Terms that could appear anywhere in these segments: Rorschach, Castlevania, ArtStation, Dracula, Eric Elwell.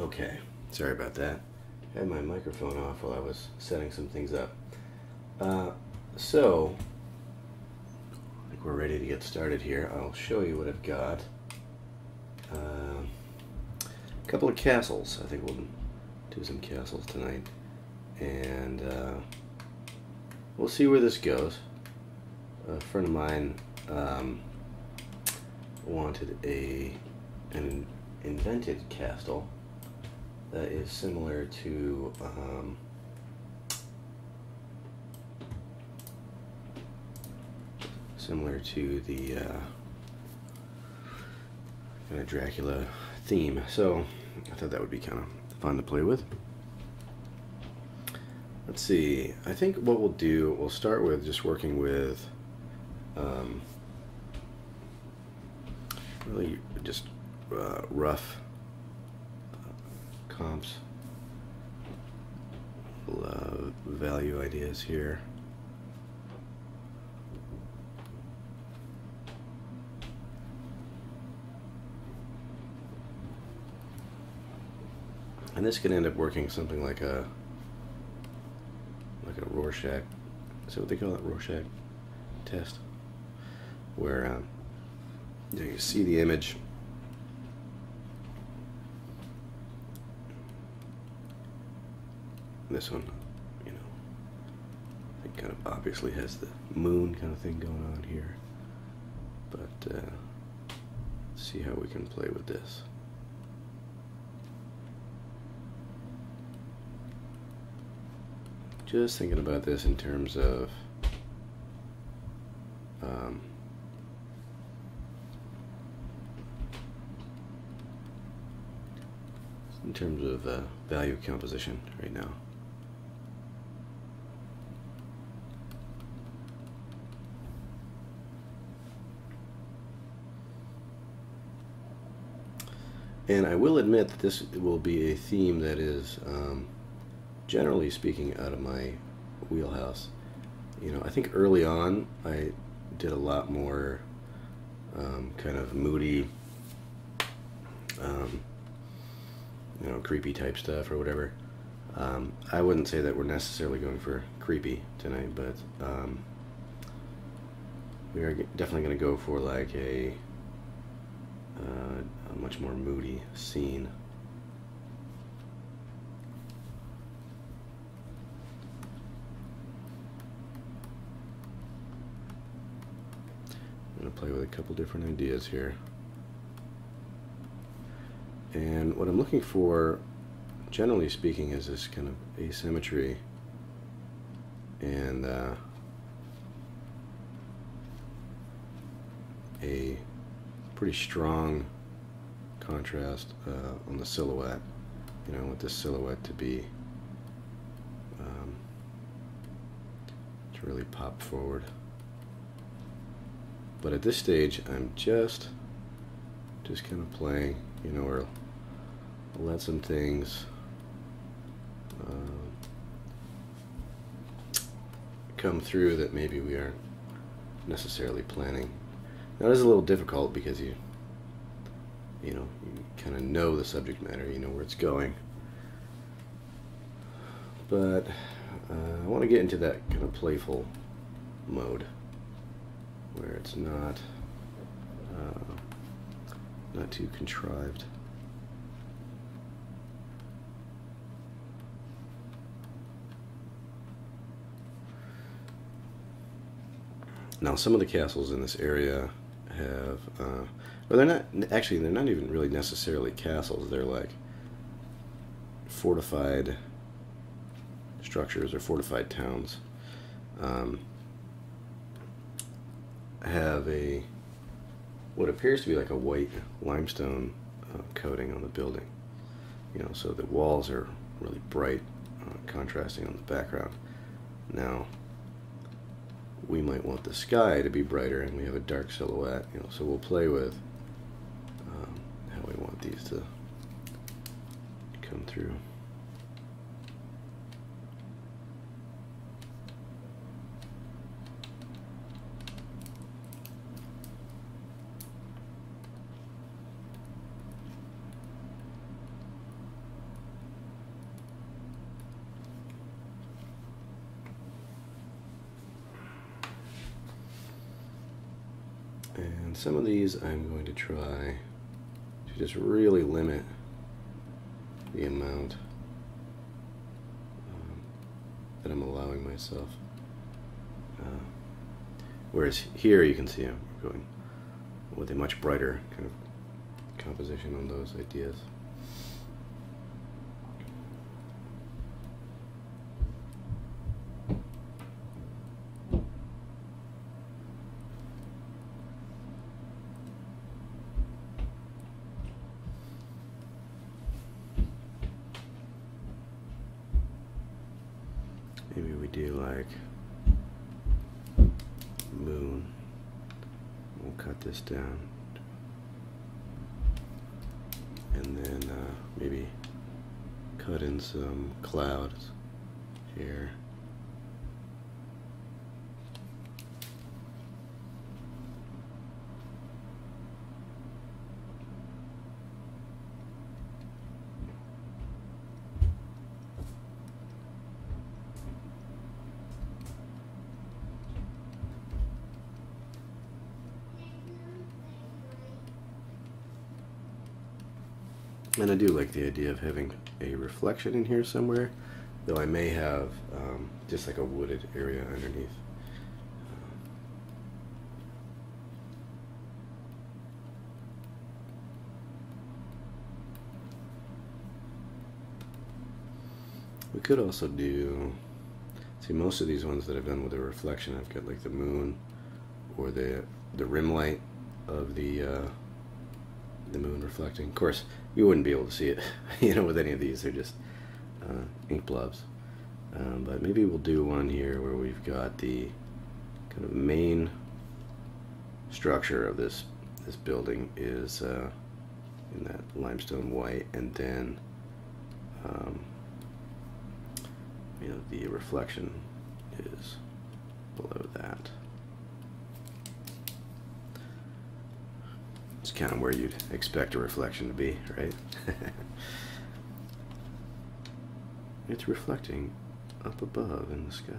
Okay, sorry about that. I had my microphone off while I was setting some things up. So, I think we're ready to get started here. I'll show you what I've got. A couple of castles. I think we'll do some castles tonight. And we'll see where this goes. A friend of mine wanted an invented castle that is similar to the kind of Dracula theme, so I thought that would be kind of fun to play with. Let's see, I think what we'll do, we'll start with just working with really just rough comps, value ideas here. And this could end up working something like a Rorschach, is that what they call it, Rorschach test, where you see the image . This one, you know, I think kind of obviously has the moon kind of thing going on here. But let's see how we can play with this. Just thinking about this in terms of value composition right now. And I will admit that this will be a theme that is, generally speaking, out of my wheelhouse. You know, I think early on I did a lot more kind of moody, you know, creepy type stuff or whatever. I wouldn't say that we're necessarily going for creepy tonight, but we are definitely going to go for like a much more moody scene. I'm going to play with a couple different ideas here. And what I'm looking for, generally speaking, is this kind of asymmetry and a pretty strong contrast on the silhouette. You know, I want this silhouette to be to really pop forward. But at this stage, I'm just kind of playing, you know, or I'll let some things come through that maybe we aren't necessarily planning. Now this is a little difficult because you kind of know the subject matter, you know where it's going. But I want to get into that kind of playful mode where it's not too contrived. Now some of the castles in this area have, well, they're not, actually they're not even really necessarily castles, they're like fortified structures or fortified towns, have a, what appears to be like a white limestone coating on the building, you know, so the walls are really bright, contrasting on the background. Now we might want the sky to be brighter, and we have a dark silhouette, you know, so we'll play with how we want these to come through. And some of these I'm going to try to just really limit the amount that I'm allowing myself. Whereas here you can see I'm going with a much brighter kind of composition on those ideas. Maybe we do like moon. We'll cut this down, and then maybe cut in some clouds here. And I do like the idea of having a reflection in here somewhere, though I may have just like a wooded area underneath. We could also do, see, most of these ones that I've done with a reflection, I've got like the moon or the rim light of the moon reflecting. Of course, you wouldn't be able to see it, you know, with any of these. They're just ink blobs. But maybe we'll do one here where we've got the kind of main structure of this building is in that limestone white, and then you know, the reflection is below that. It's kind of where you'd expect a reflection to be, right? It's reflecting up above in the sky.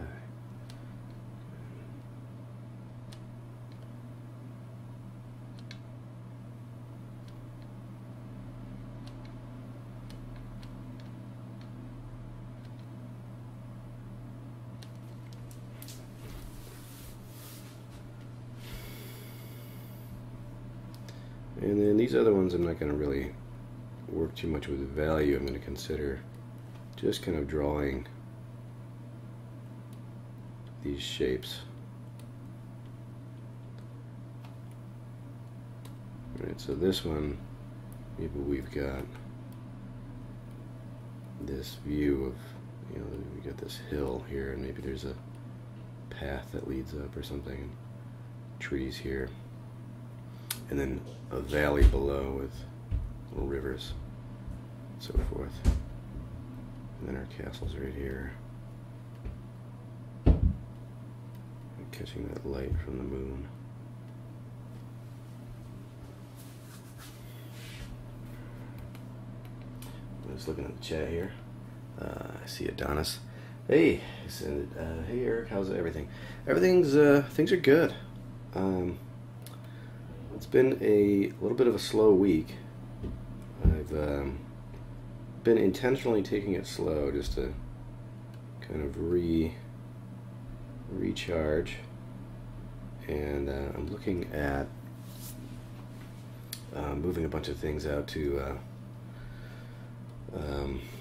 And then these other ones I'm not going to really work too much with value. I'm going to consider just kind of drawing these shapes. Alright, so this one, maybe we've got this view of, you know, we've got this hill here, and maybe there's a path that leads up or something, and trees here, and then a valley below with little rivers and so forth. And then our castle's right here. And catching that light from the moon. I'm just looking at the chat here. I see Adonis. Hey, I said, hey Eric, how's everything? Everything's, things are good. It's been a little bit of a slow week. I've been intentionally taking it slow just to kind of recharge. And I'm looking at moving a bunch of things out to,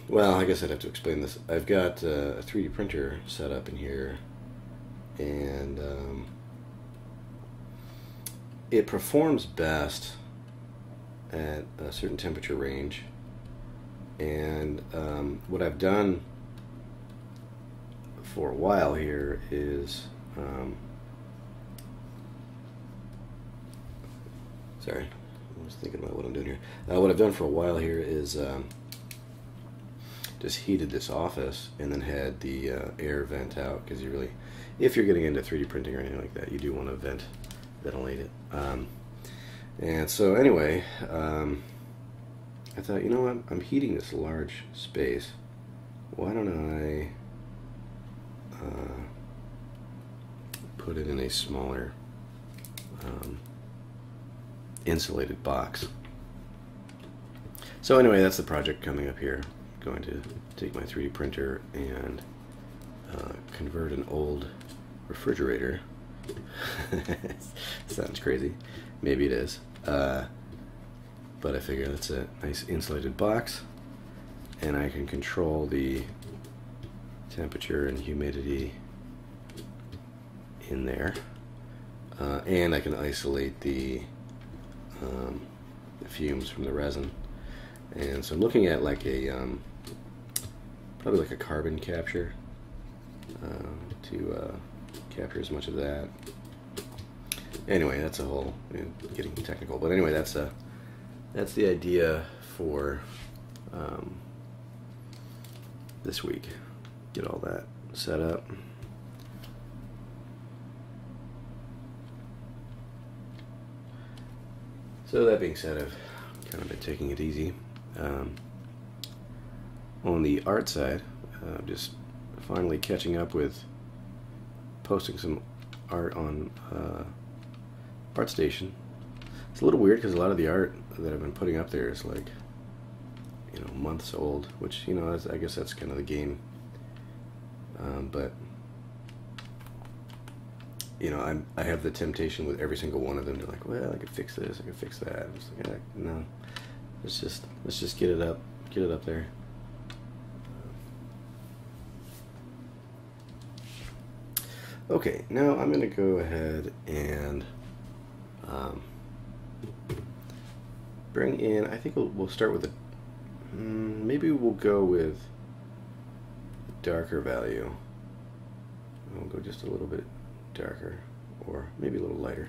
well, I guess I'd have to explain this. I've got a 3D printer set up in here, and it performs best at a certain temperature range, and what I've done for a while here is sorry, I was thinking about what I'm doing here. What I've done for a while here is just heated this office and then had the air vent out, because you really, if you're getting into 3D printing or anything like that, you do want to vent, ventilate it. And so anyway, I thought, you know what, I'm heating this large space, why don't I put it in a smaller insulated box. So anyway, that's the project coming up here. I'm going to take my 3D printer and convert an old refrigerator. Sounds crazy. Maybe it is. But I figure that's a nice insulated box, and I can control the temperature and humidity in there, and I can isolate the fumes from the resin. And so I'm looking at like a probably like a carbon capture to capture as much of that. Anyway, that's a whole, you know, getting technical, but anyway, that's the idea for this week. Get all that set up. So that being said, I've kind of been taking it easy. On the art side, I'm just finally catching up with posting some art on ArtStation. It's a little weird because a lot of the art that I've been putting up there is like, you know, months old, which, you know, I guess that's kind of the game. But you know, I have the temptation with every single one of them. They're like, well, I could fix this, I could fix that. I'm just like, yeah, no, let's just get it up there. Okay, now I'm gonna go ahead and bring in. I think we'll start with a. Maybe we'll go with darker value. I'll go just a little bit darker, or maybe a little lighter,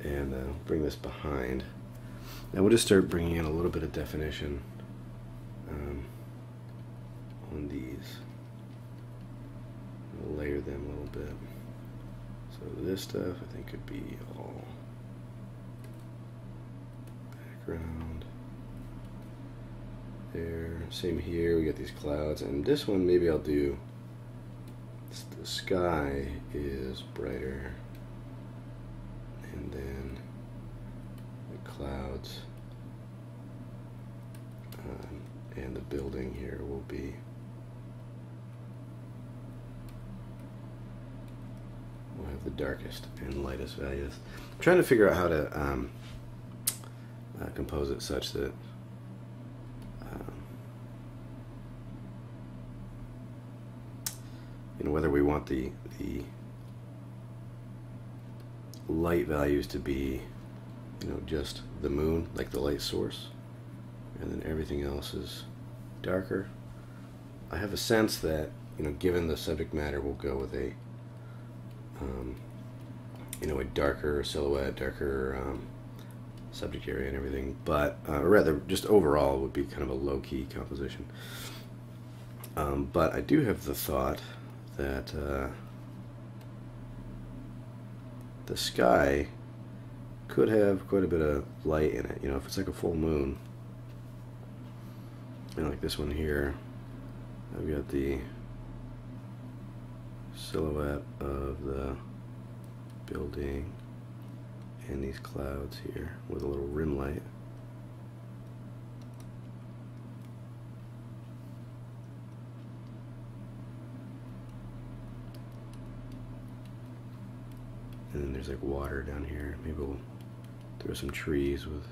and bring this behind. Now we'll just start bringing in a little bit of definition on these. We'll layer them a little bit. So this stuff I think could be all background. There. Same here, we got these clouds, and this one maybe I'll do, the sky is brighter, and then the clouds, and the building here will be we'll have the darkest and lightest values. I'm trying to figure out how to compose it such that whether we want the light values to be, you know, just the moon, like the light source, and then everything else is darker. I have a sense that, you know, given the subject matter, we'll go with a you know, a darker silhouette, darker subject area and everything, but or rather just overall would be kind of a low-key composition. But I do have the thought that the sky could have quite a bit of light in it. You know, if it's like a full moon, and like this one here, I've got the silhouette of the building and these clouds here with a little rim light. And then there's like water down here. Maybe we'll throw some trees with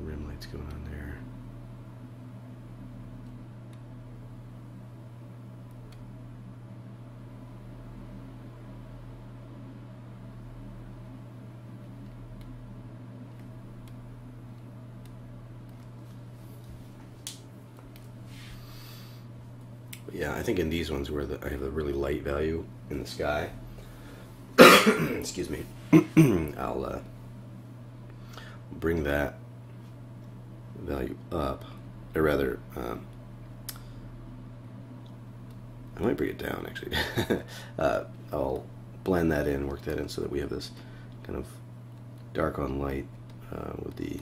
rim lights going on there. But yeah, I think in these ones where I have a really light value in the sky, excuse me, I'll bring that value up, or rather, I might bring it down actually. I'll blend that in, work that in, so that we have this kind of dark on light with the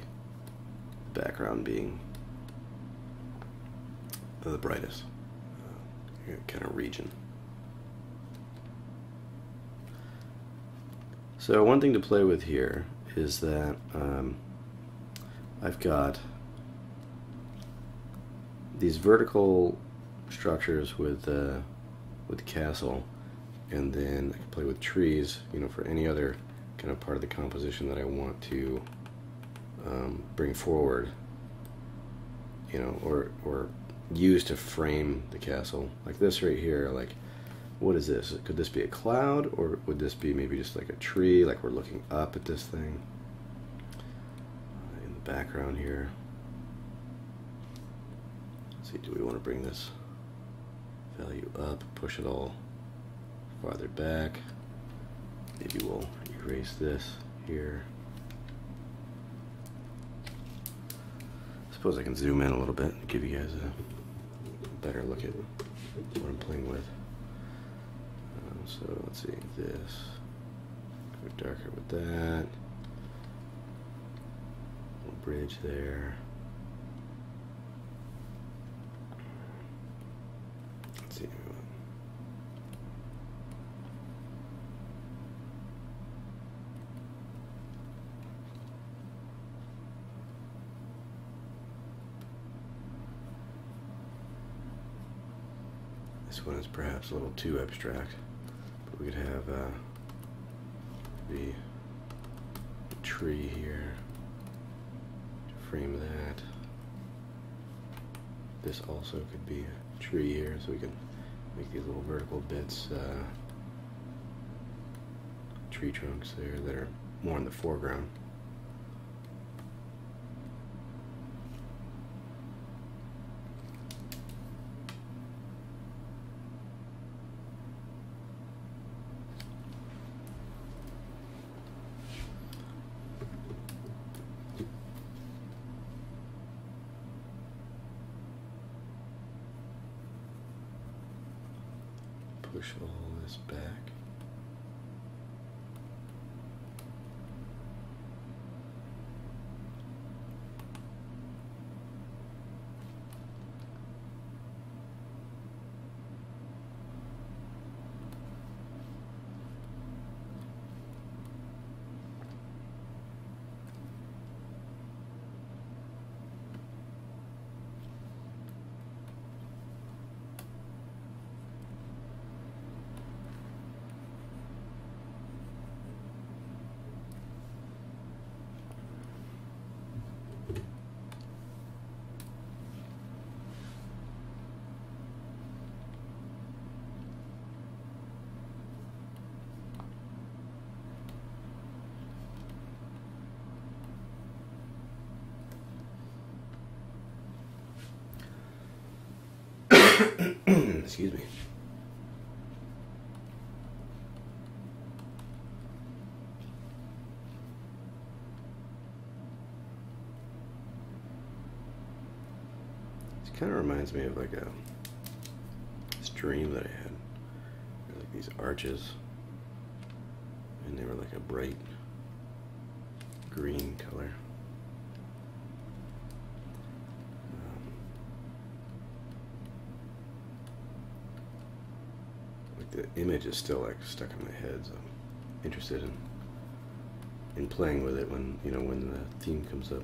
background being the brightest kind of region. So one thing to play with here is that I've got these vertical structures with the castle, and then I can play with trees, you know, for any other kind of part of the composition that I want to bring forward, you know, or use to frame the castle. Like this right here, like, what is this? Could this be a cloud, or would this be maybe just like a tree, like we're looking up at this thing in the background here? Let's see, do we want to bring this value up, push it all farther back? Maybe we'll erase this here. I suppose I can zoom in a little bit and give you guys a better look at what I'm playing with. So let's see, this, go darker with that, little bridge there. Let's see. This one is perhaps a little too abstract. We could have the tree here to frame that. This also could be a tree here, so we can make these little vertical bits, tree trunks there that are more in the foreground. Push all this back. Excuse me. This kind of reminds me of like a dream that I had. There were like these arches, and they were like a bright green color. The image is still like stuck in my head, so I'm interested in playing with it when, you know, when the theme comes up.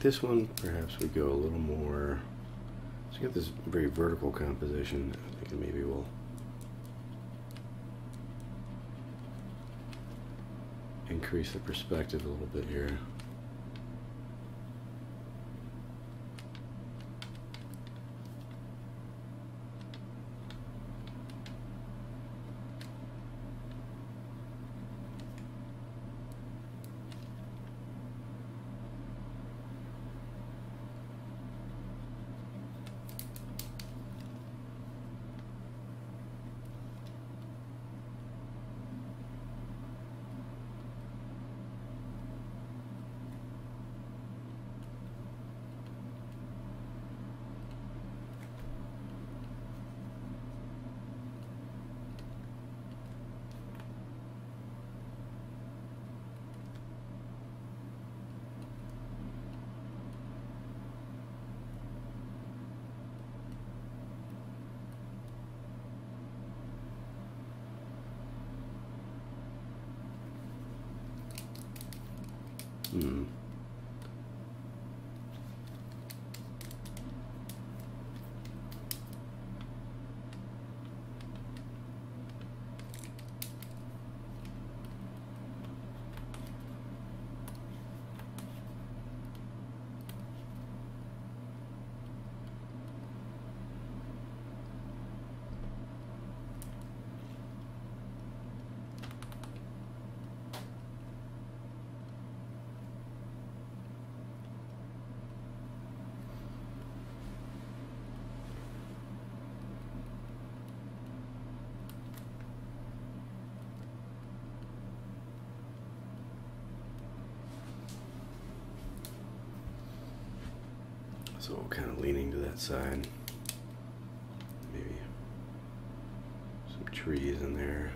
This one, perhaps we go a little more. So you got this very vertical composition. I think maybe we'll increase the perspective a little bit here. Hmm. So kind of leaning to that side, maybe some trees in there.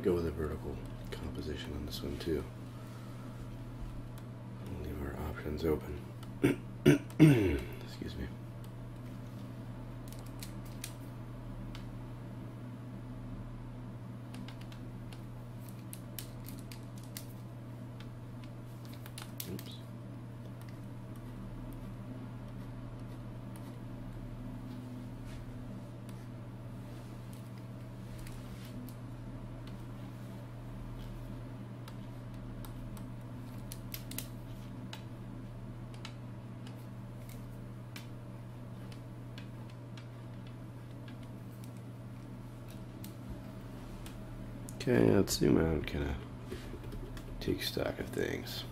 Go with a vertical composition on this one too. We'll leave our options open. Excuse me. Oops. Okay, let's zoom out and kind of take stock of things.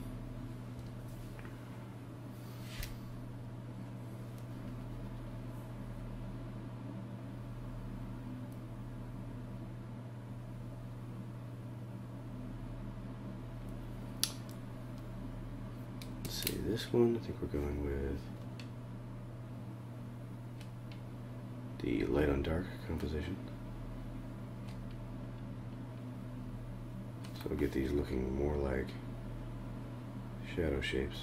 Let's see, this one, I think we're going with the light on dark composition. We'll get these looking more like shadow shapes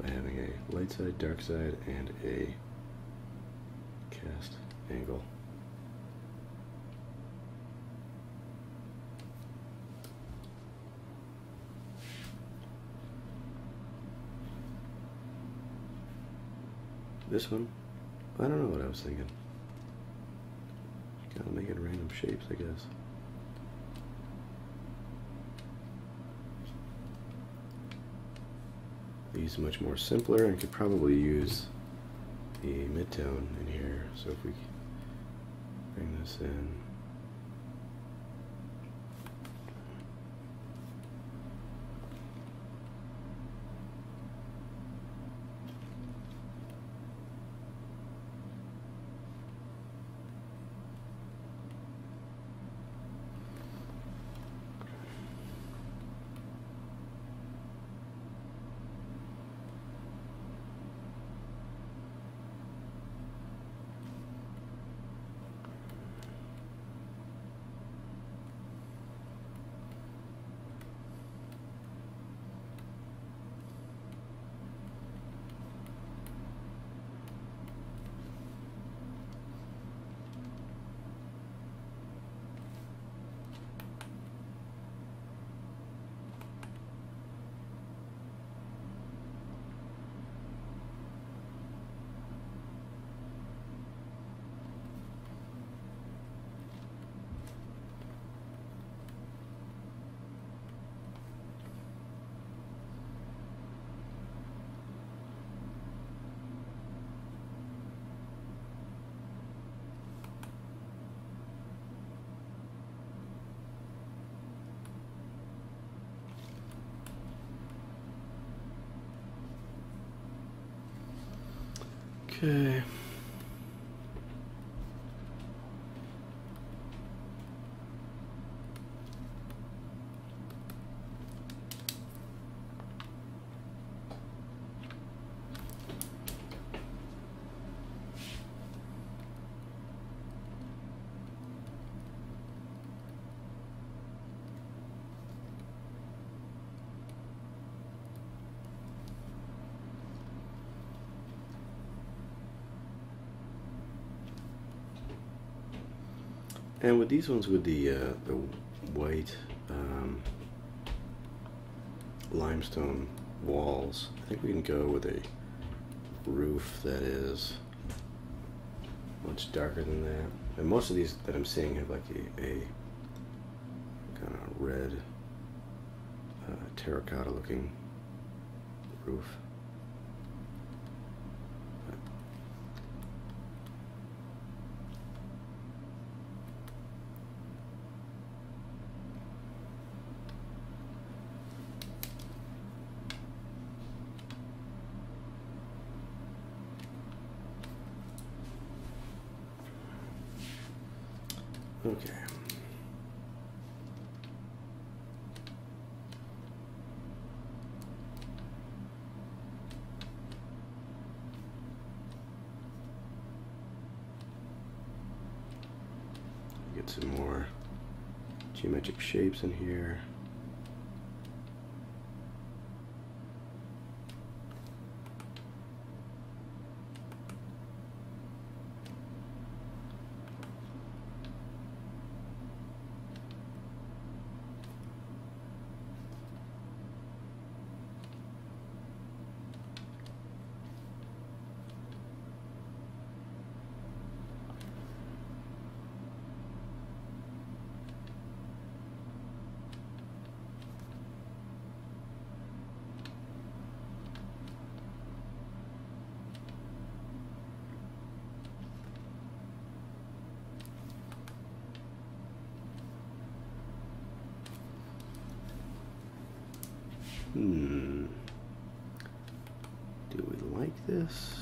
by having a light side, dark side, and a cast angle. This one, I don't know what I was thinking. Just kind of making random shapes, I guess. These much more simpler, and could probably use the mid-tone in here. So if we bring this in, Okay. And with these ones, with the white limestone walls, I think we can go with a roof that is much darker than that. And most of these that I'm seeing have like a kind of red terracotta looking roof. Okay. Get some more geometric shapes in here. Do we like this?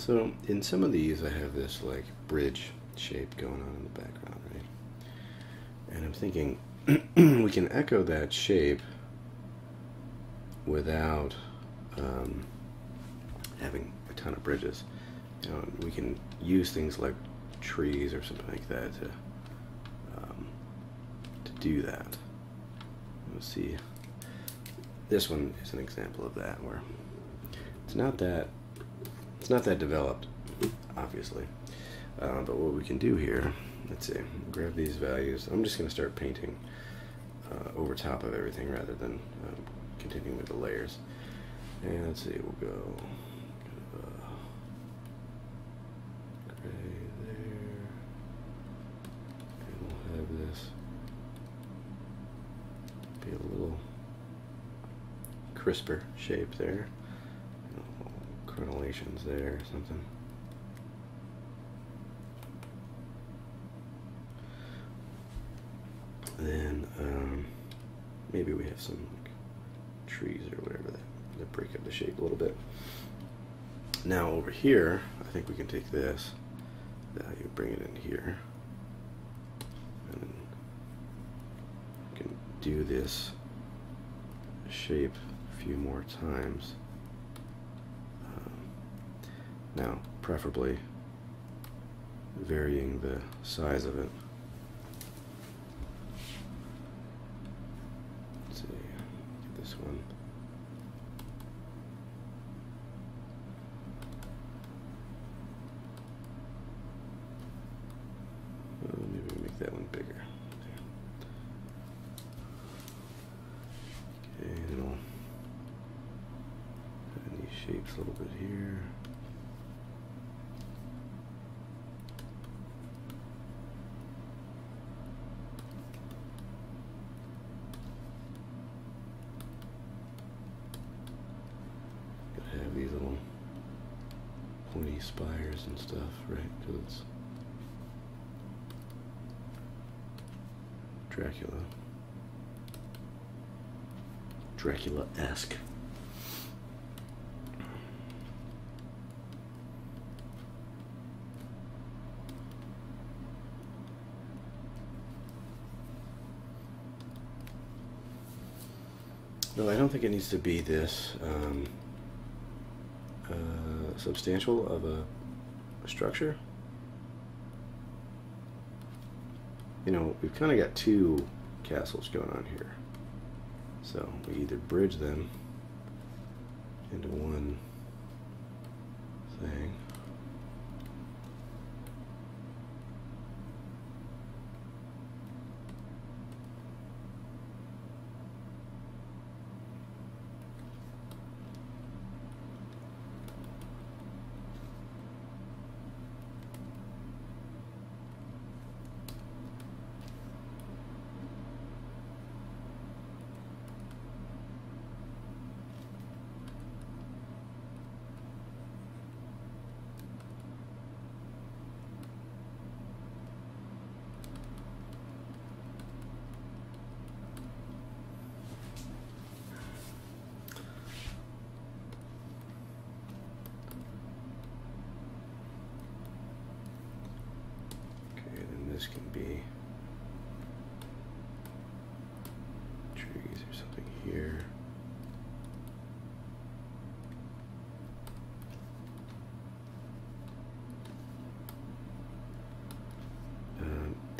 So in some of these I have this like bridge shape going on in the background, right? And I'm thinking we can echo that shape without having a ton of bridges. You know, we can use things like trees or something like that to do that. Let's see. This one is an example of that where it's not that. It's not that developed, obviously, but what we can do here, let's see, grab these values. I'm just going to start painting over top of everything rather than continuing with the layers. And let's see, we'll go gray there, and we'll have this be a little crisper shape there. Correlations there or something. Then maybe we have some trees or whatever that break up the shape a little bit. Now over here, I think we can take this value, bring it in here, and we can do this shape a few more times. Now, preferably varying the size of it. Let's see, get this one. Oh, maybe we make that one bigger. There. Okay, and I'll put in these shapes a little bit here. Spires and stuff, right? Because it's Dracula. Dracula-esque. No, I don't think it needs to be this substantial of a structure. You know, we've kind of got two castles going on here, so we either bridge them into one thing,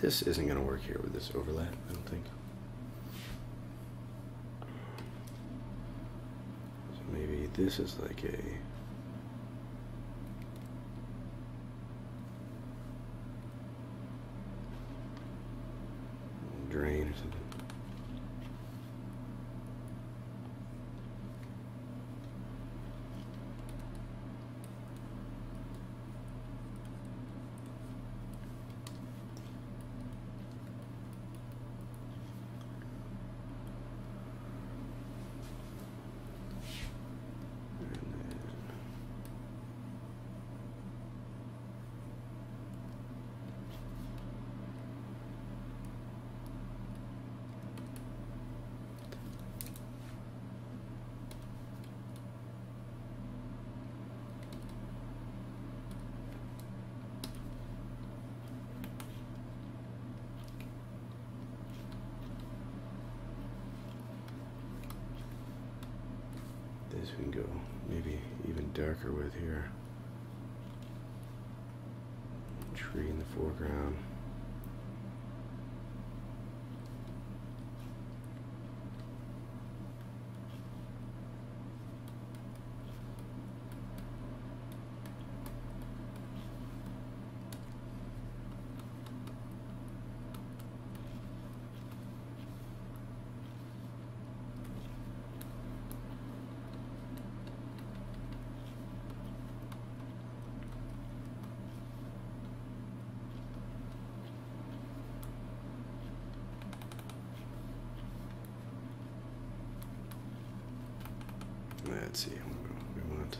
This isn't going to work here with this overlap, I don't think. So maybe this is like a drain or something. This we can go maybe even darker with here. Tree in the foreground. Let's see what we want.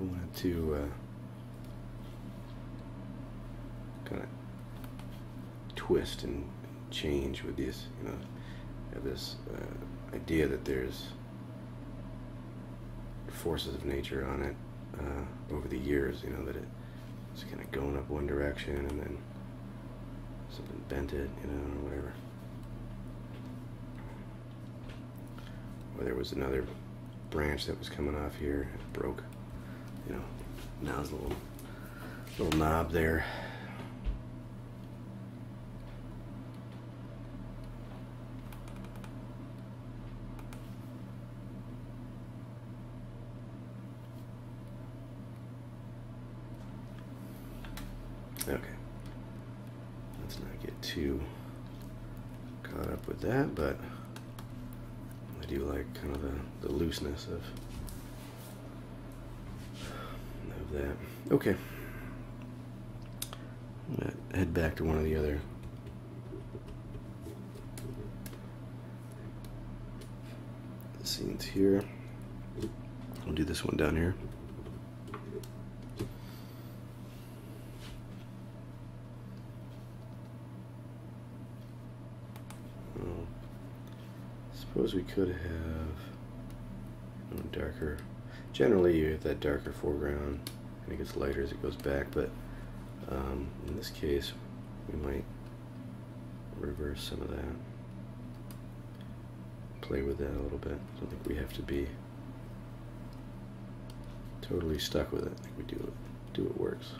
We wanted to kind of twist and change with this, you know, this idea that there's forces of nature on it over the years, you know, that it's kind of going up one direction and then something bent it, you know, or whatever. Or there was another branch that was coming off here, it broke, you know, now there's a little knob there. Okay, let's not get too caught up with that, but I do like kind of the looseness of that. Okay, I'm gonna head back to one of the other scenes here. I'll do this one down here. Suppose we could have a darker. Generally, you have that darker foreground, and it gets lighter as it goes back. But in this case, we might reverse some of that. Play with that a little bit. I don't think we have to be totally stuck with it. I think we do what works.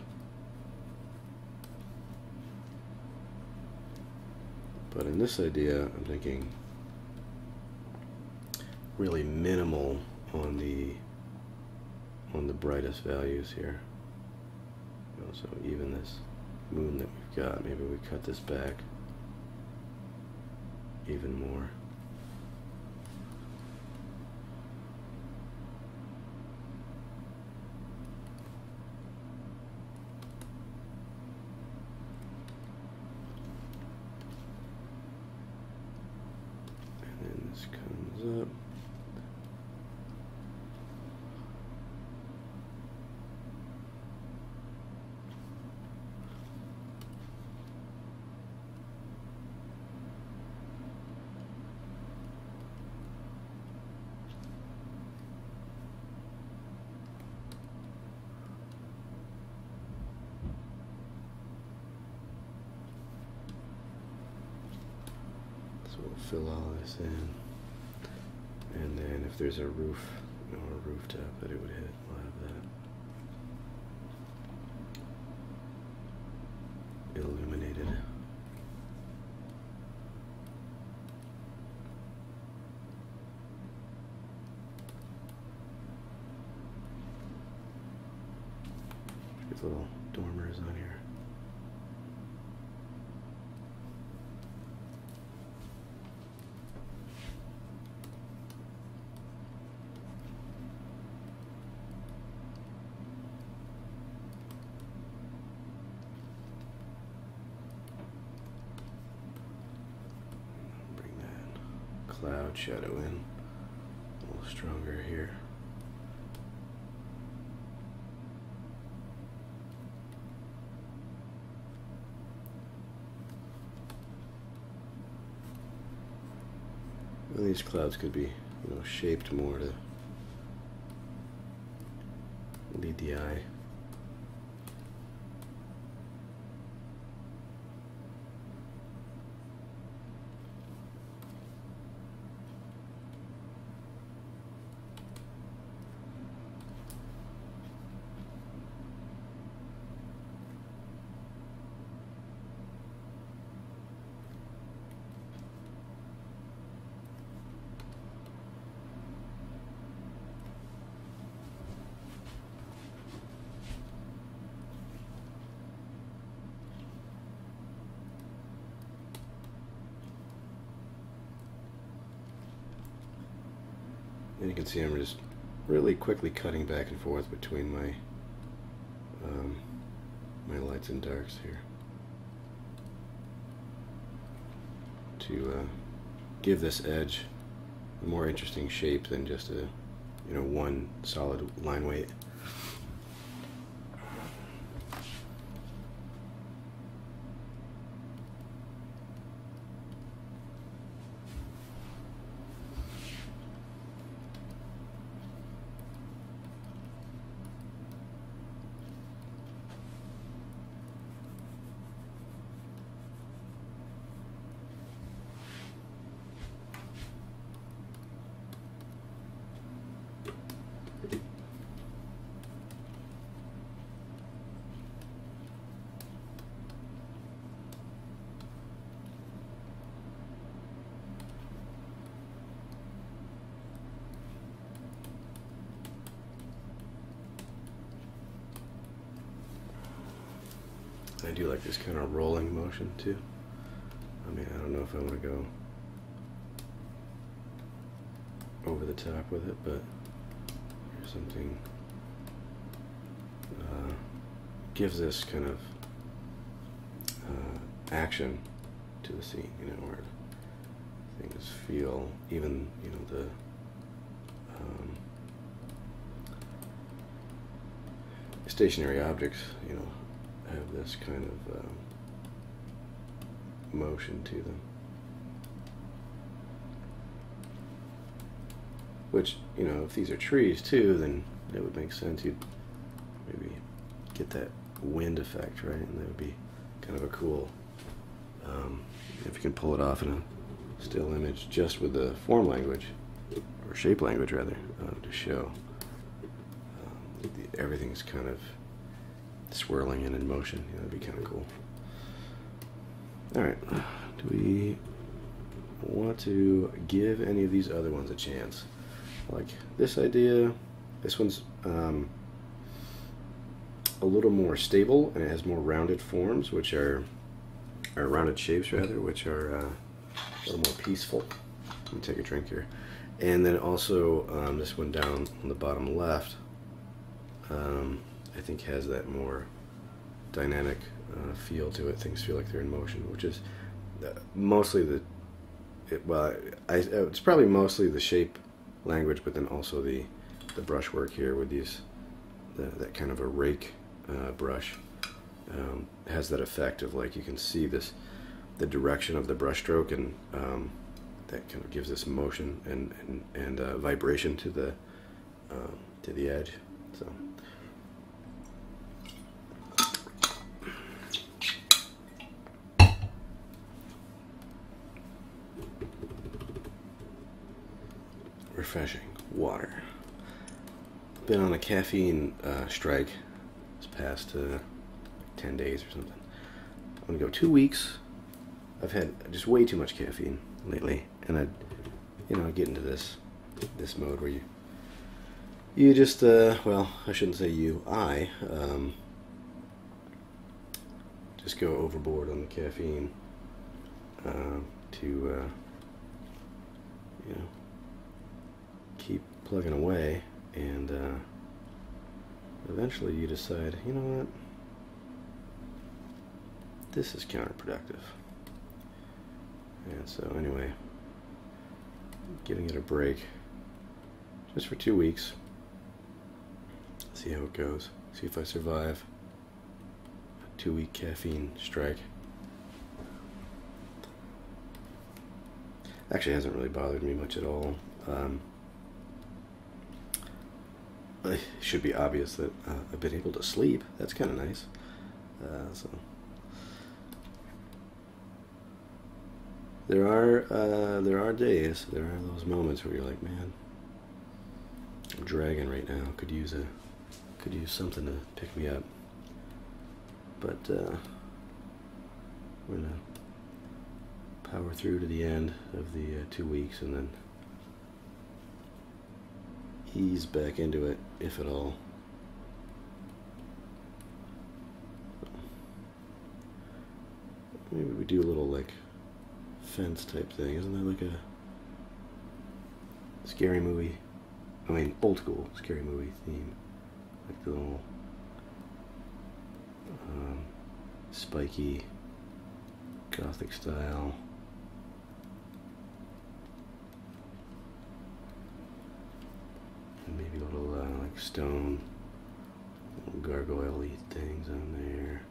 But in this idea, I'm thinking really minimal on the brightest values here. You know, so even this moon that we've got, maybe we cut this back even more. And then this comes up. Fill all this in, and then if there's a roof or a rooftop that it would hit, we'll have that illuminated. There's little dormers on here. Cloud shadow in a little stronger here. Well, these clouds could be, you know, shaped more to lead the eye. And you can see I'm just really quickly cutting back and forth between my my lights and darks here to give this edge a more interesting shape than just a, you know, one solid line weight. I do like this kind of rolling motion too. I mean, I don't know if I want to go over the top with it, but here's something gives this kind of action to the scene, you know, where things feel, even, you know, the stationary objects, you know, have this kind of motion to them, which, you know, if these are trees too, then it would make sense. You'd maybe get that wind effect, right? And that would be kind of a cool, if you can pull it off in a still image just with the form language, or shape language rather, to show everything's kind of swirling and in motion. You know, that'd be kind of cool. All right, do we want to give any of these other ones a chance? Like this idea, this one's a little more stable, and it has more rounded forms, which are, or rounded shapes rather, which are a little more peaceful. Let me take a drink here. And then also this one down on the bottom left, I think has that more dynamic feel to it. Things feel like they're in motion, which is mostly the, it's probably mostly the shape language, but then also the brushwork here with these, that kind of a rake brush has that effect of, like, you can see this, the direction of the brush stroke, and that kind of gives this motion and vibration to the edge. So refreshing water. Been on a caffeine strike this past 10 days or something. I'm gonna go 2 weeks. I've had just way too much caffeine lately, and I, you know, I get into this mode where you just, well, I shouldn't say you, I just go overboard on the caffeine to, you know, keep plugging away, and eventually you decide, you know what, this is counterproductive. And so anyway, giving it a break just for 2 weeks. See how it goes. See if I survive a 2-week caffeine strike. Actually, it hasn't really bothered me much at all. It should be obvious that I've been able to sleep. That's kind of nice. So there are days, there are those moments where you're like, man, I'm dragging right now. Could use something to pick me up, but we're gonna power through to the end of the 2 weeks, and then ease back into it, if at all. Maybe we do a little like fence type thing. Isn't that like a scary movie? I mean, old school scary movie theme. Like the little spiky gothic style. And maybe a little like stone, little gargoyle-y things on there.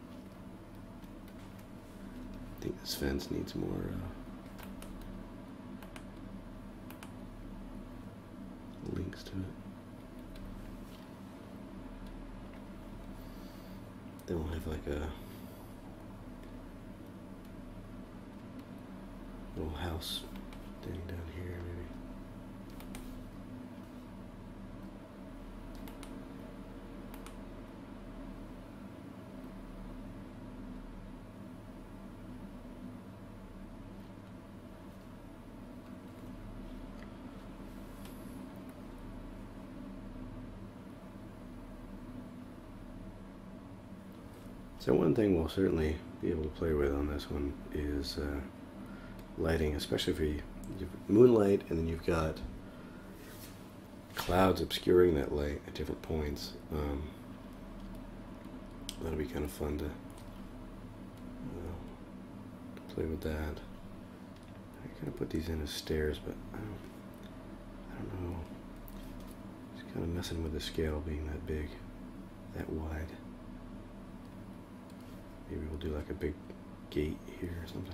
I think this fence needs more links to it. Then we'll have like a little house thing down here, maybe. So one thing we'll certainly be able to play with on this one is lighting, especially if you have moonlight and then you've got clouds obscuring that light at different points. That'll be kind of fun to play with that. I kind of put these in as stairs, but I don't know. Just kind of messing with the scale being that big, that wide. Maybe we'll do like a big gate here or something.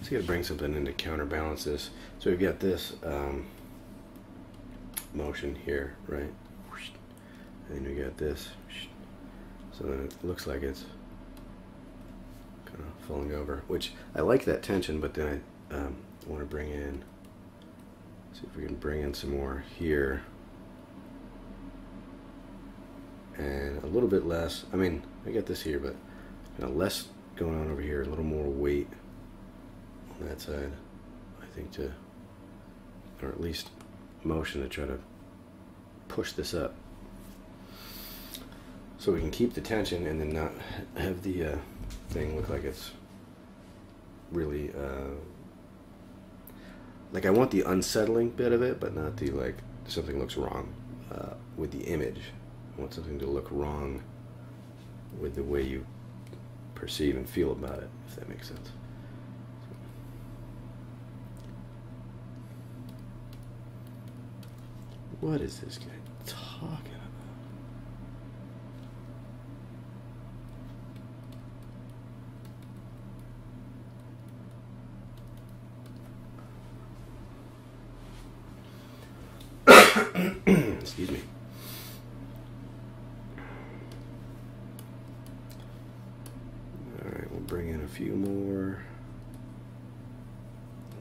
So you gotta bring something in to counterbalance this. So we've got this motion here, right? And then we got this. So then it looks like it's kind of falling over, which I like that tension, but then I want to bring in, see if we can bring in some more here. And a little bit less, I mean, I got this here, but kind of less going on over here, a little more weight. That side, I think, to, or at least motion to try to push this up so we can keep the tension and then not have the thing look like it's really like, I want the unsettling bit of it, but not the like something looks wrong with the image. I want something to look wrong with the way you perceive and feel about it, if that makes sense. What is this guy talking about? Excuse me. All right, we'll bring in a few more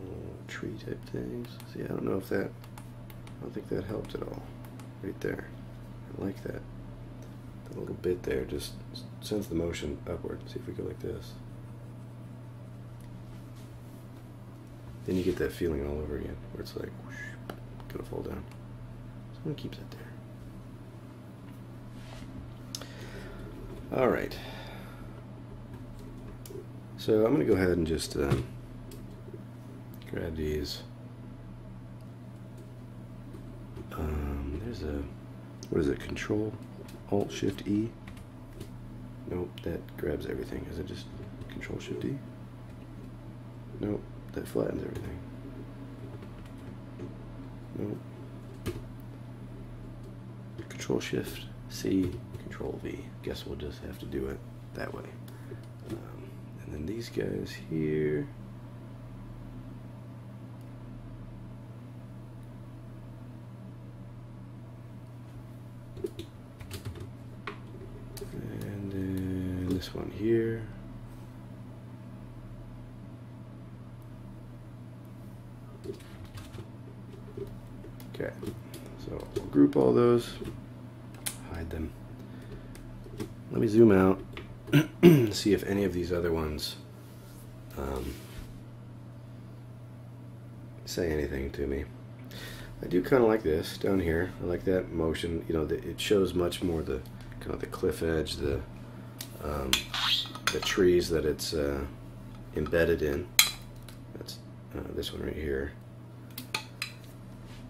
little tree type things. See, I don't know if that, I don't think that helped at all. Right there. I like that. That little bit there just sends the motion upward. See if we go like this. Then you get that feeling all over again where it's like, whoosh, gonna fall down. So I'm gonna keep that there. Alright. So I'm gonna go ahead and just grab these. There's a, what is it, Control Alt Shift E? Nope, that grabs everything. Is it just Control Shift E? Nope, that flattens everything. Nope. Control Shift C, Control V. Guess we'll just have to do it that way. And then these guys here. This one here. Okay, so we'll group all those, hide them. Let me zoom out, see if any of these other ones say anything to me. I do kind of like this down here. I like that motion. You know, it shows much more the kind of the cliff edge, the trees that it's embedded in. That's this one right here,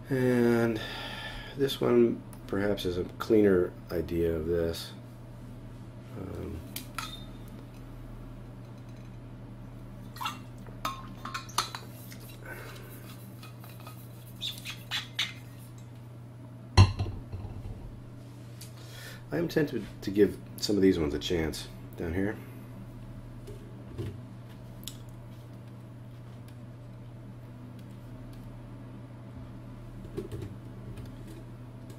and this one perhaps is a cleaner idea of this. I am tempted to give some of these ones a chance. down here.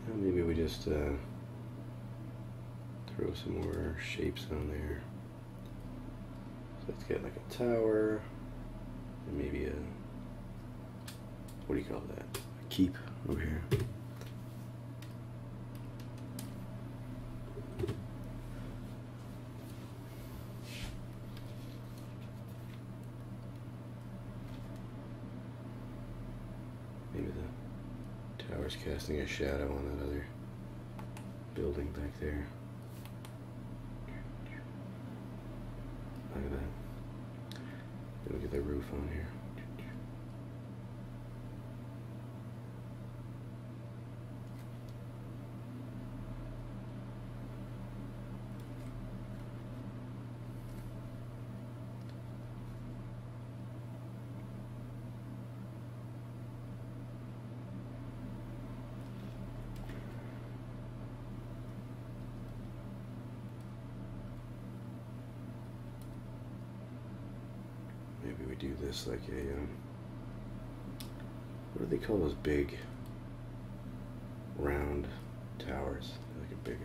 And maybe we just throw some more shapes on there. So let's get like a tower, and maybe a, what do you call that? A keep over here. Casting a shadow on that other building back there. Look at that. Then we get the roof on here. Do this like a what do they call those big round towers? Like a big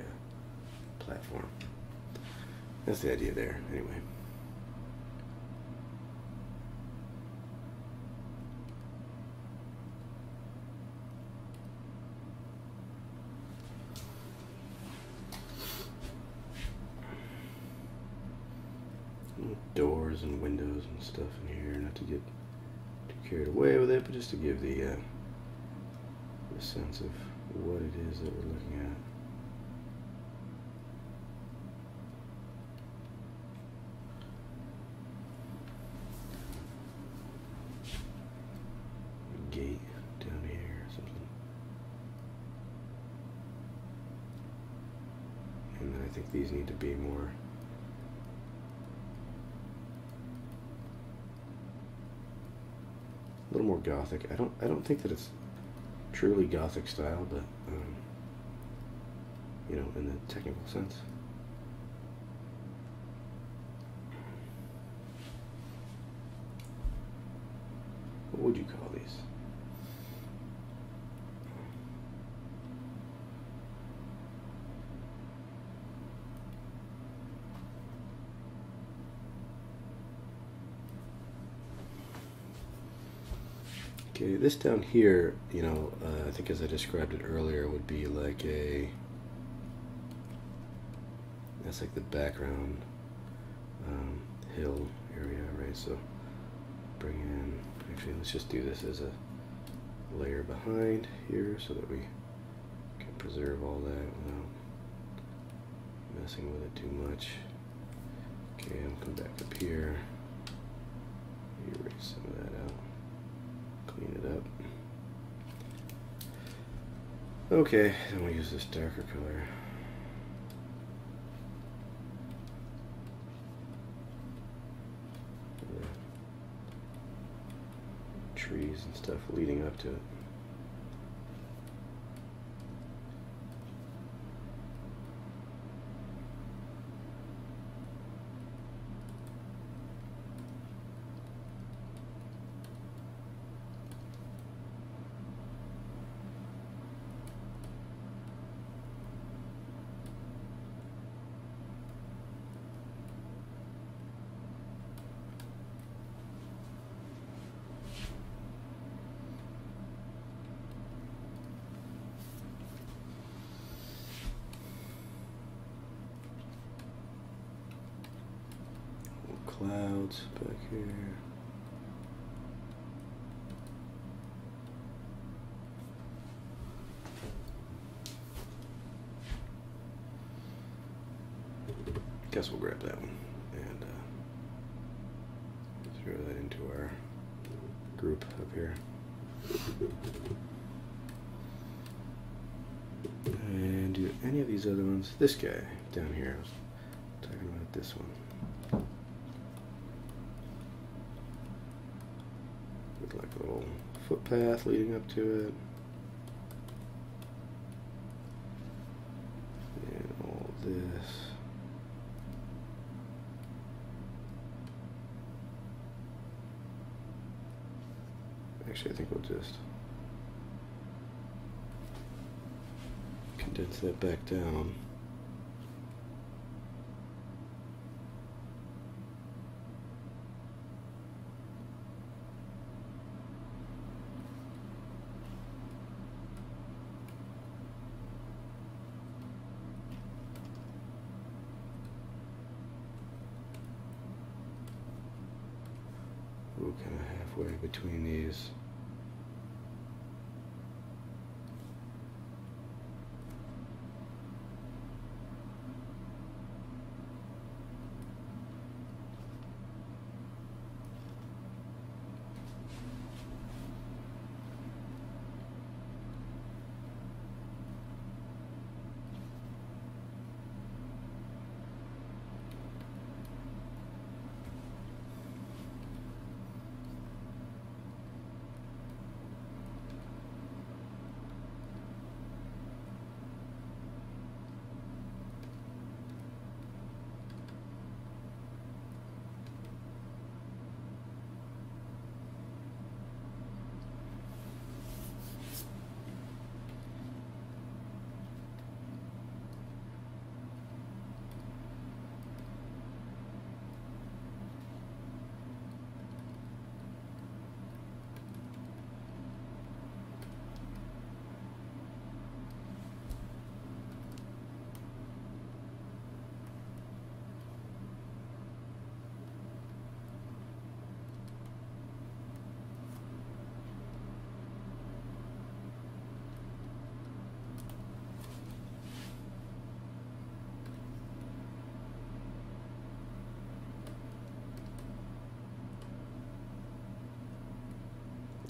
platform. That's the idea there, anyway. Doors and windows and stuff in here, not to get too carried away with it, but just to give the sense of what it is that we're looking at. Gothic. I don't think that it's truly Gothic style, but you know, in the technical sense. What would you call these? Okay, this down here, you know, I think as I described it earlier, would be like a, that's like the background hill area, right? So bring in, actually let's just do this as a layer behind here so that we can preserve all that without messing with it too much. Okay, I'll come back up here, erase some of that out. Clean it up. Okay, then we'll use this darker color. The trees and stuff leading up to it. Clouds back here. Guess we'll grab that one and throw that into our group up here. And do any of these other ones? This guy down here. I was talking about this one. Footpath leading up to it, and all this. Actually, I think we'll just condense that back down. Kind of halfway between these.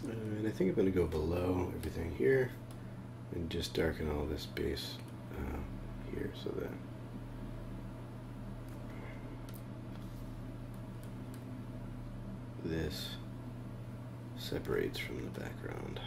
And I think I'm going to go below everything here and just darken all this base here so that this separates from the background.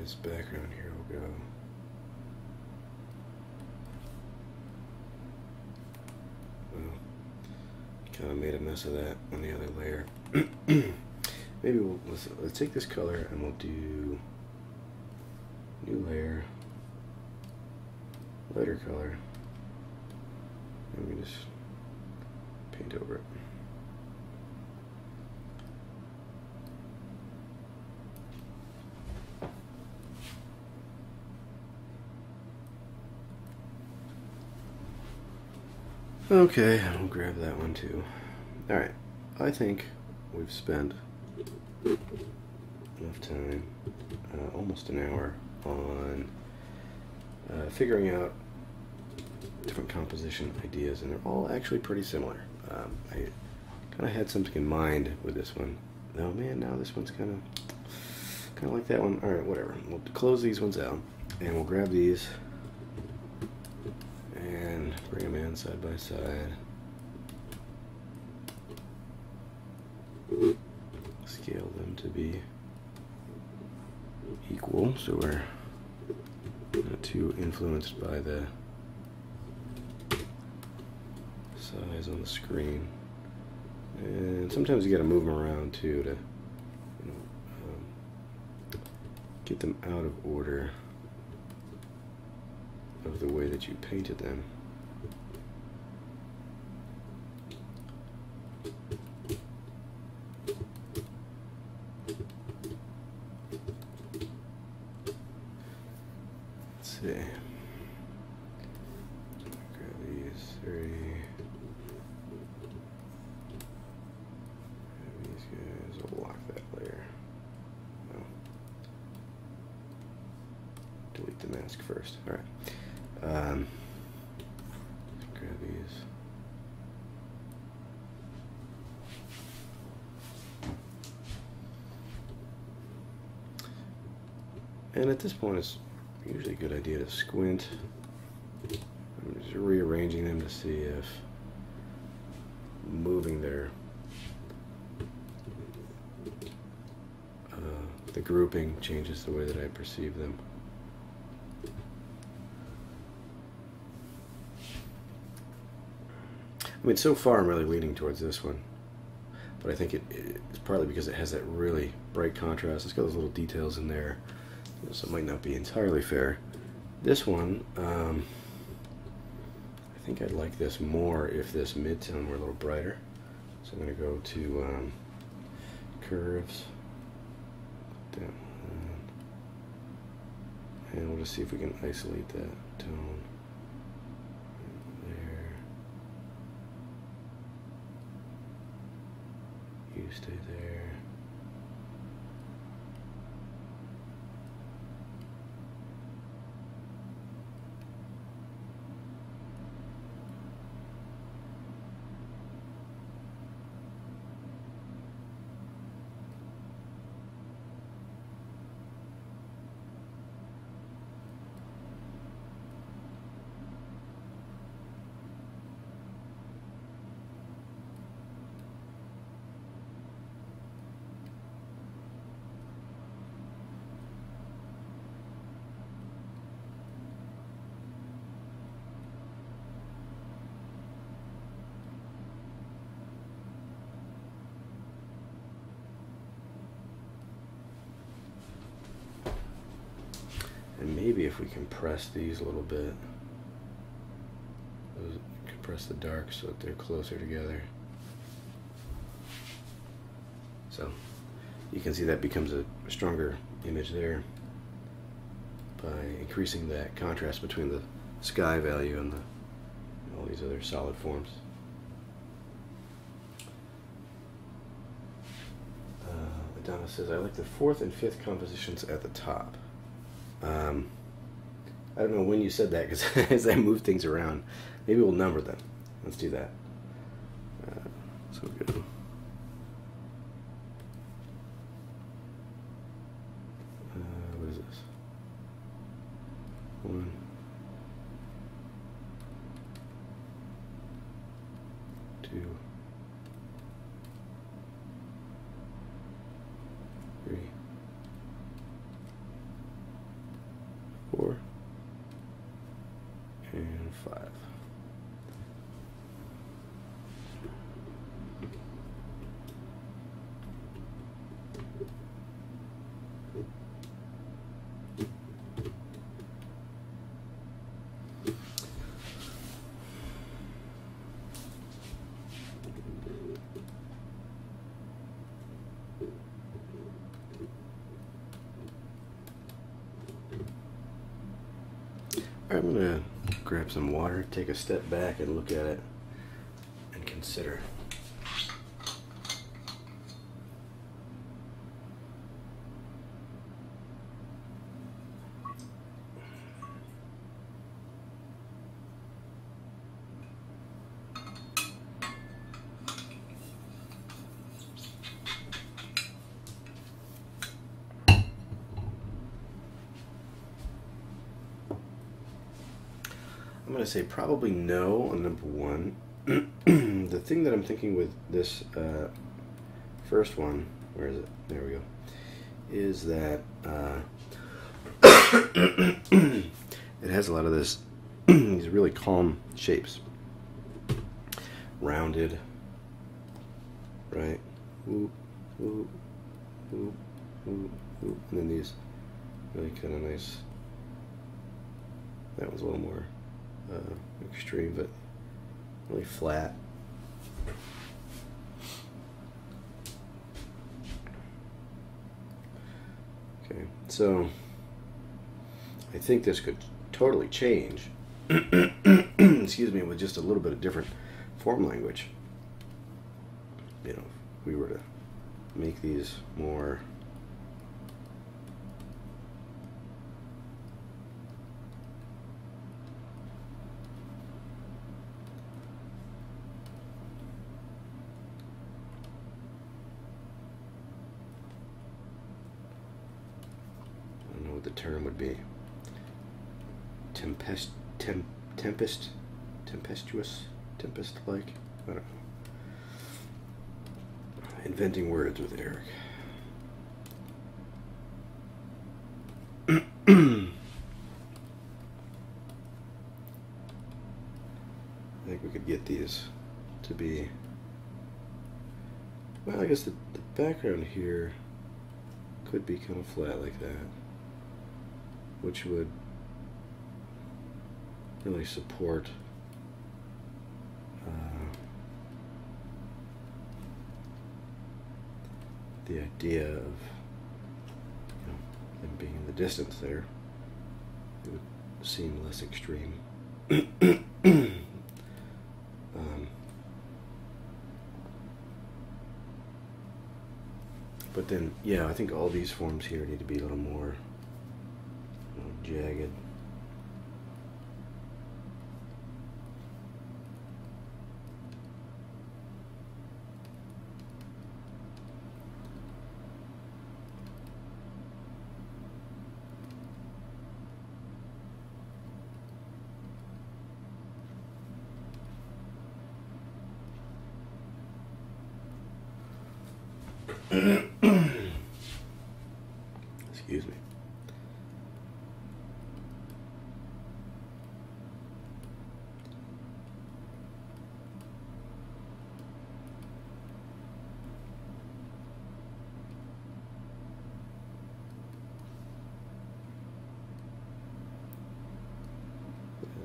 This background here will go well. Kind of made a mess of that on the other layer. Maybe we'll let's take this color and we'll do new layer, lighter color, and we just paint over it. Okay, I'll grab that one too. Alright, I think we've spent enough time, almost an hour, on figuring out different composition ideas, and they're all actually pretty similar. I kind of had something in mind with this one. Oh man, now this one's kind of like that one. Alright, whatever. We'll close these ones out, and we'll grab these and bring them in side by side, scale them to be equal so we're not too influenced by the size on the screen. And sometimes you gotta move them around too to get them out of order of the way that you painted them. Let's see. Grab these three. Grab these guys. I'll lock that layer. No. delete the mask first. All right. Grab these. And at this point, it's usually a good idea to squint. I'm just rearranging them to see if moving their the grouping changes the way that I perceive them. I mean, so far I'm really leaning towards this one, but I think it's partly because it has that really bright contrast. It's got those little details in there. So it might not be entirely fair. This one, I think I'd like this more if this mid-tone were a little brighter. So I'm going to go to curves, down, and we'll just see if we can isolate that tone. There, you stay there. Maybe if we compress these a little bit, compress the dark so that they're closer together. So you can see that becomes a stronger image there by increasing that contrast between the sky value and all these other solid forms. Adana says, I like the fourth and fifth compositions at the top. I don't know when you said that, because as I move things around, maybe we'll number them. Let's do that. So good. What is this? One. Two. I'm going to grab some water, take a step back and look at it and consider. I'm going to say probably no on number one. The thing that I'm thinking with this first one, where is it? There we go. Is that it has a lot of these really calm shapes, rounded, right? Whoop, whoop, whoop, whoop, whoop, and then these really kind of nice. That was a little more. Extreme, but really flat. Okay, so I think this could totally change, excuse me, with just a little bit of different form language. You know, if we were to make these more the term would be. Tempestuous? Tempest-like? I don't know. Inventing words with Eric. I think we could get these to be, well, I guess the background here could be kind of flat like that, which would really support the idea of, you know, them being in the distance there. It would seem less extreme. But then, yeah, I think all these forms here need to be a little more, you know, jagged.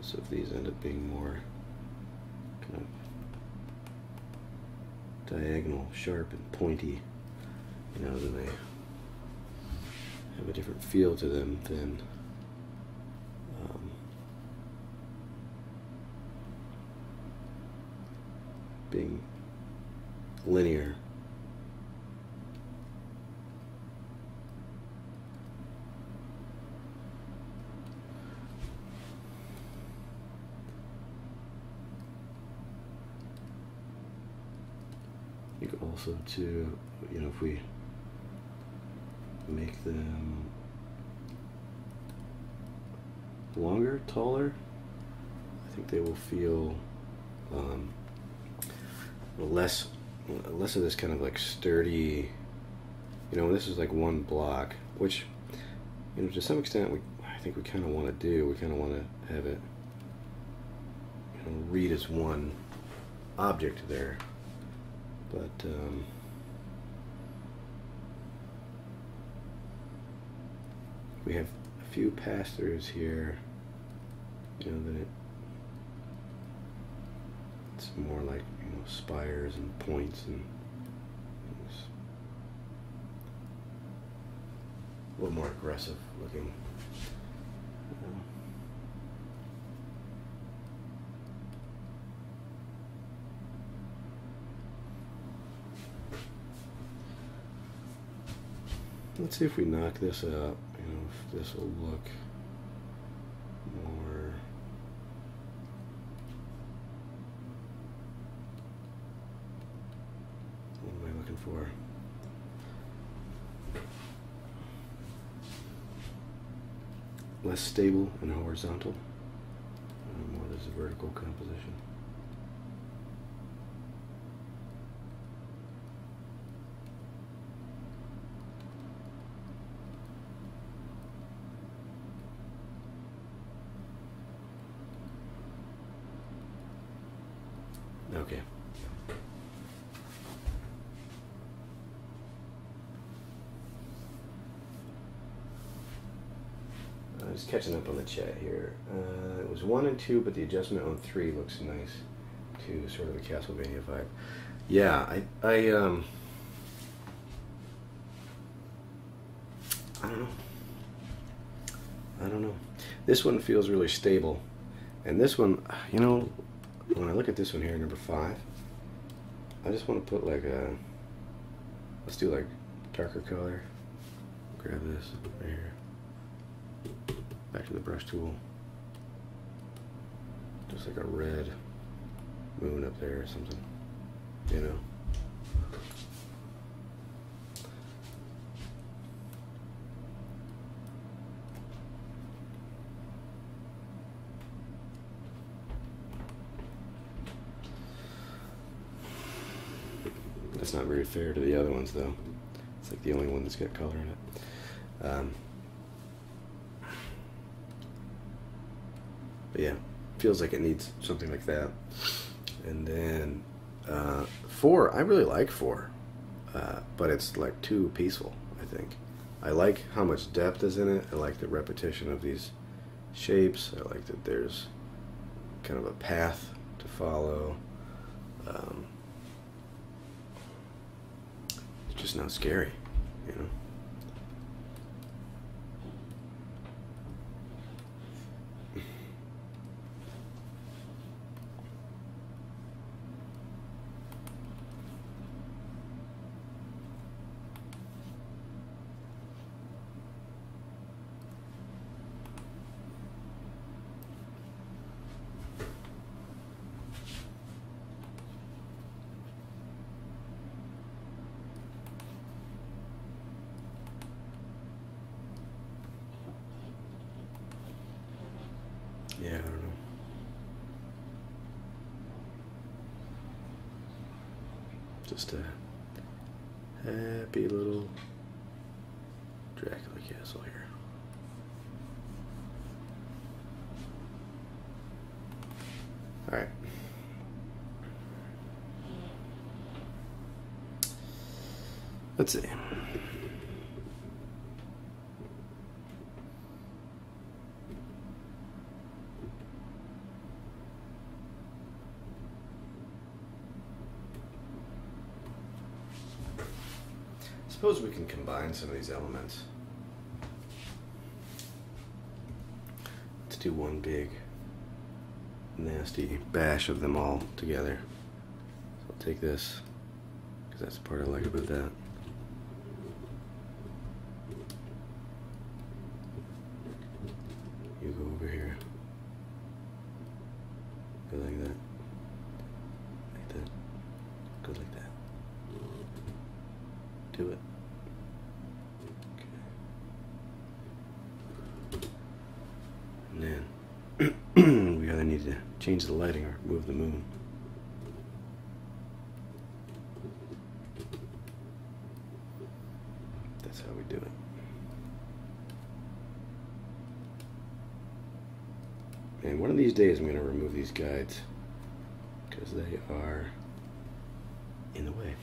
So if these end up being more kind of diagonal, sharp, and pointy, you know, then they have a different feel to them than being linear. Also, to, you know, if we make them longer, taller, I think they will feel less of this kind of like sturdy, you know, this is like one block, which, you know, to some extent I think we kind of want to do. We kind of want to have it, you know, read as one object there. But we have a few pass-throughs here, you know, that it's more like, you know, spires and points and things. A little more aggressive looking. Let's see if we knock this out, you know, if this will look more what am I looking for? Less stable and horizontal. More this vertical composition. Okay. I was catching up on the chat here. It was 1 and 2, but the adjustment on 3 looks nice to sort of a Castlevania vibe. Yeah, I don't know. I don't know. This one feels really stable, and this one, you know. When I look at this one here, number 5, I just want to put like a, let's do like darker color. Grab this right here. Back to the brush tool. Just like a red moon up there or something, you know. That's not very fair to the other ones, though. It's like the only one that's got color in it. But yeah, feels like it needs something like that. And then 4, I really like 4, but it's like too peaceful, I think. I like how much depth is in it. I like the repetition of these shapes. I like that there's kind of a path to follow. It's just not scary, you know. Yeah, I don't know. Just a happy little Dracula castle here. All right. Let's see. I suppose we can combine some of these elements. Let's do one big nasty bash of them all together. So I'll take this, because that's the part I like about that. You go over here. Go like that. Like that. Go like that. Do it. Change the lighting or move the moon. That's how we do it. And one of these days I'm going to remove these guides because they are in the way.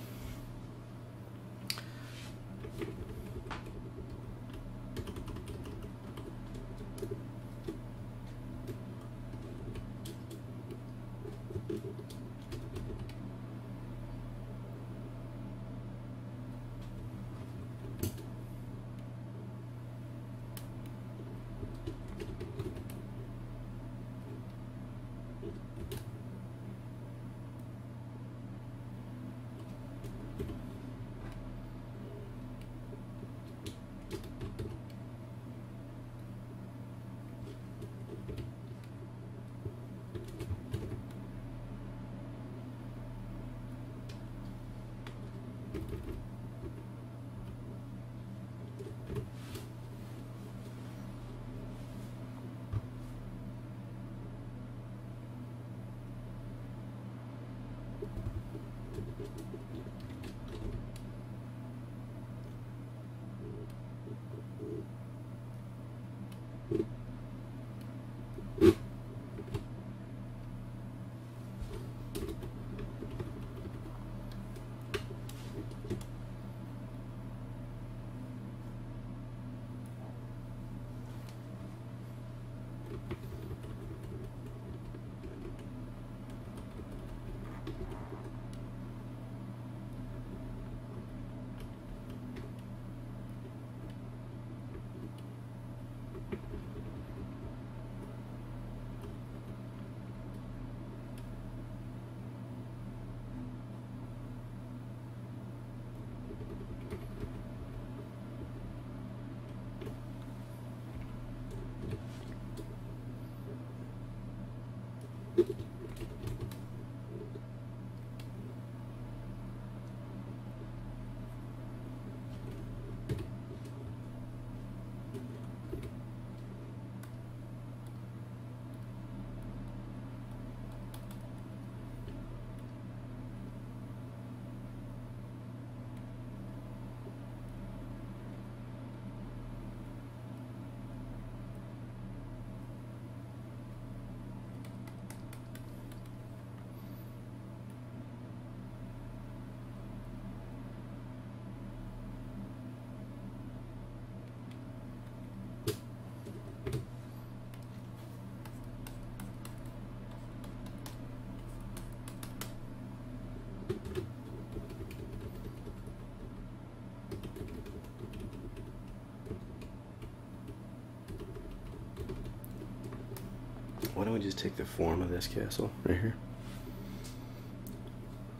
why don't we just take the form of this castle right here?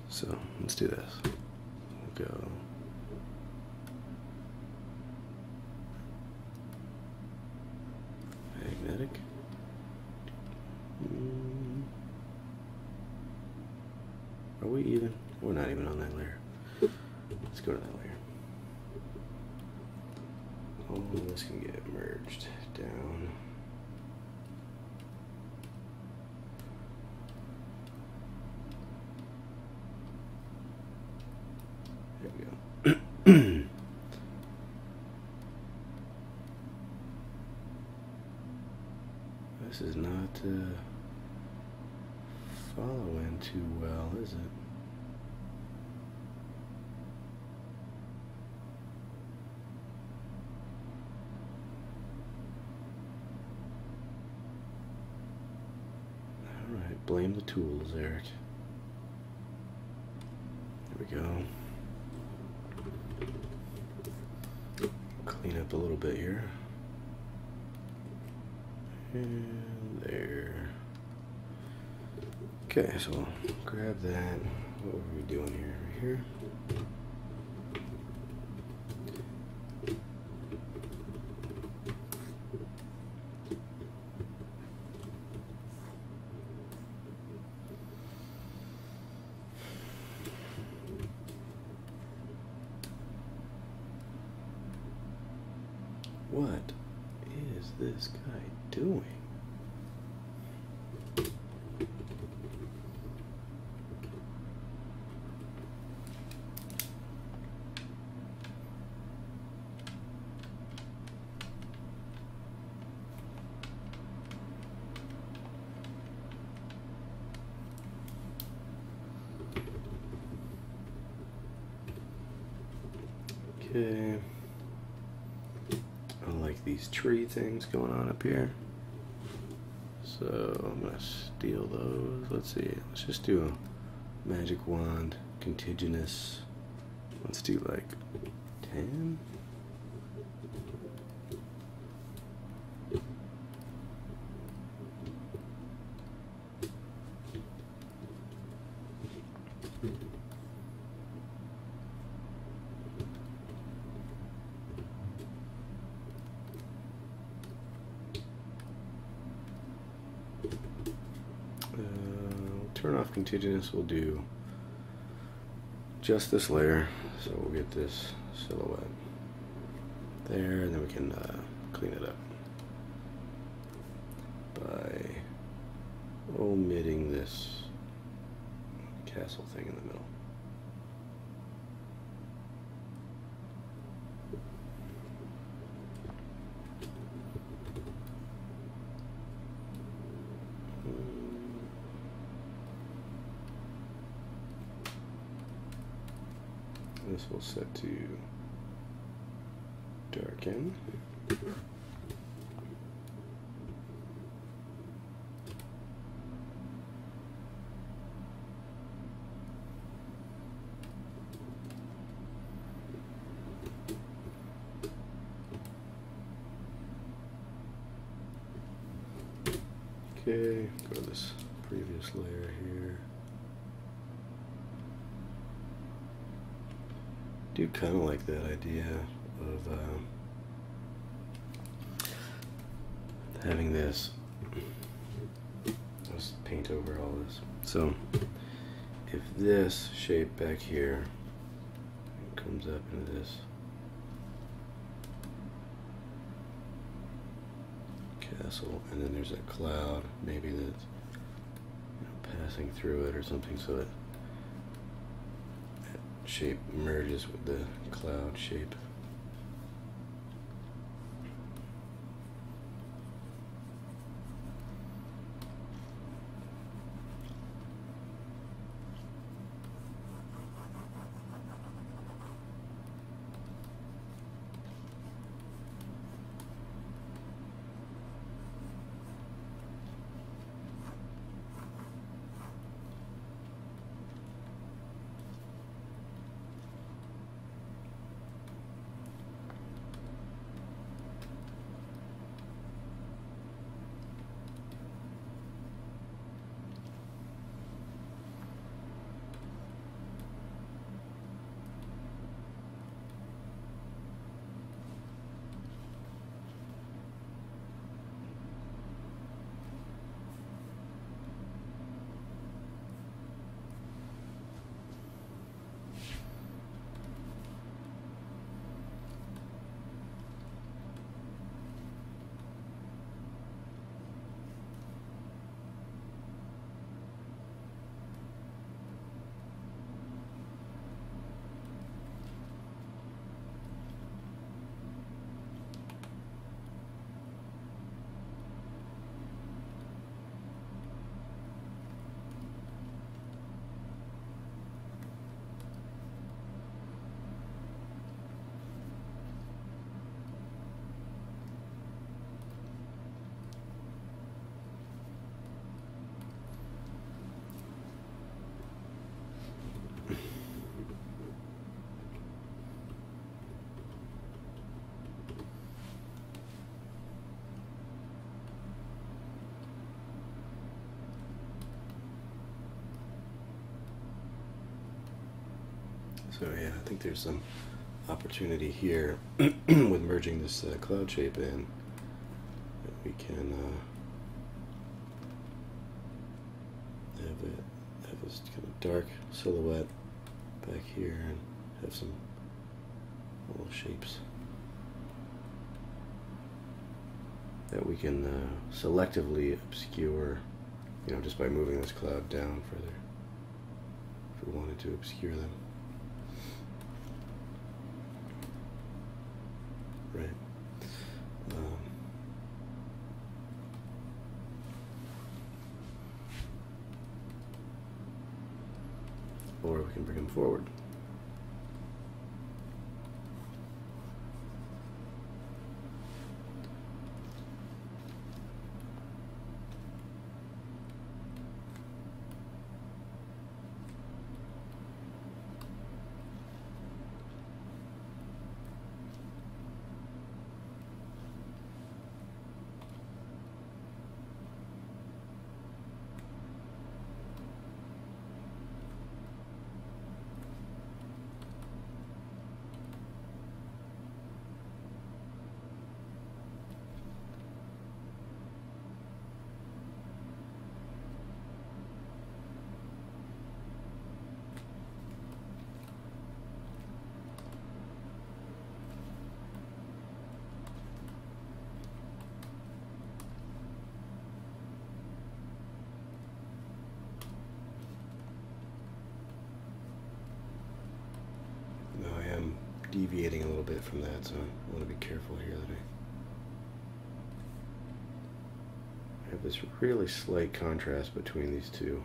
So let's do this. We'll go. Magnetic. Are we even? We're not even on that layer. Let's go to that layer. Oh, this can get merged down. There we go. This is not following too well, is it? Blame the tools, Eric. There we go. Clean up a little bit here. And there. Okay, so we'll grab that. What were we doing here? Right here. What is this guy doing? Okay. These tree things going on up here, so I'm gonna steal those. Let's see, let's just do a magic wand contiguous. Let's do like 10. Turn off contiguous, we'll do just this layer, so we'll get this silhouette there, and then we can clean it up by omitting this castle thing in the middle. This will set to darken. Okay, go to this previous layer here. I do kind of like that idea of having this. Let's paint over all this. So if this shape back here comes up into this castle, and then there's a cloud maybe that's, you know, passing through it or something, so that shape merges with the cloud shape. So yeah, I think there's some opportunity here with merging this cloud shape in. We can have this kind of dark silhouette back here and have some little shapes that we can selectively obscure, you know, just by moving this cloud down further if we wanted to obscure them. Right. Or we can bring them forward. Deviating a little bit from that, so I want to be careful here that I have this really slight contrast between these two,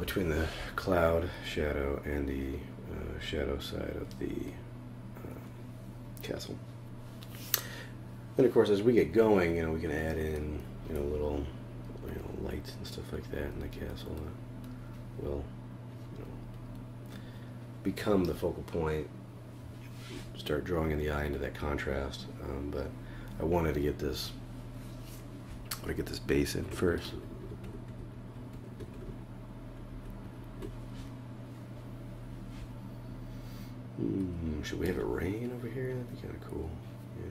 between the cloud shadow and the shadow side of the castle. And of course, as we get going, you know, we can add in, you know, little, you know, lights and stuff like that in the castle that will become the focal point, start drawing in the eye into that contrast, but I wanted to get this, base in first. Should we have it rain over here? That'd be kind of cool. Yeah.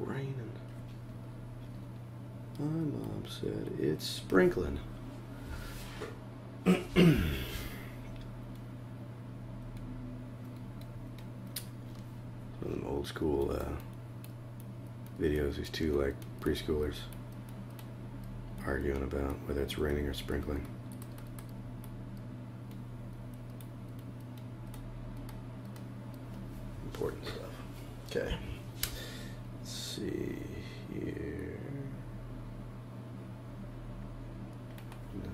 Raining. My mom said it's sprinkling. Some old school videos, these two like preschoolers arguing about whether it's raining or sprinkling. Important stuff. Okay. See here. No.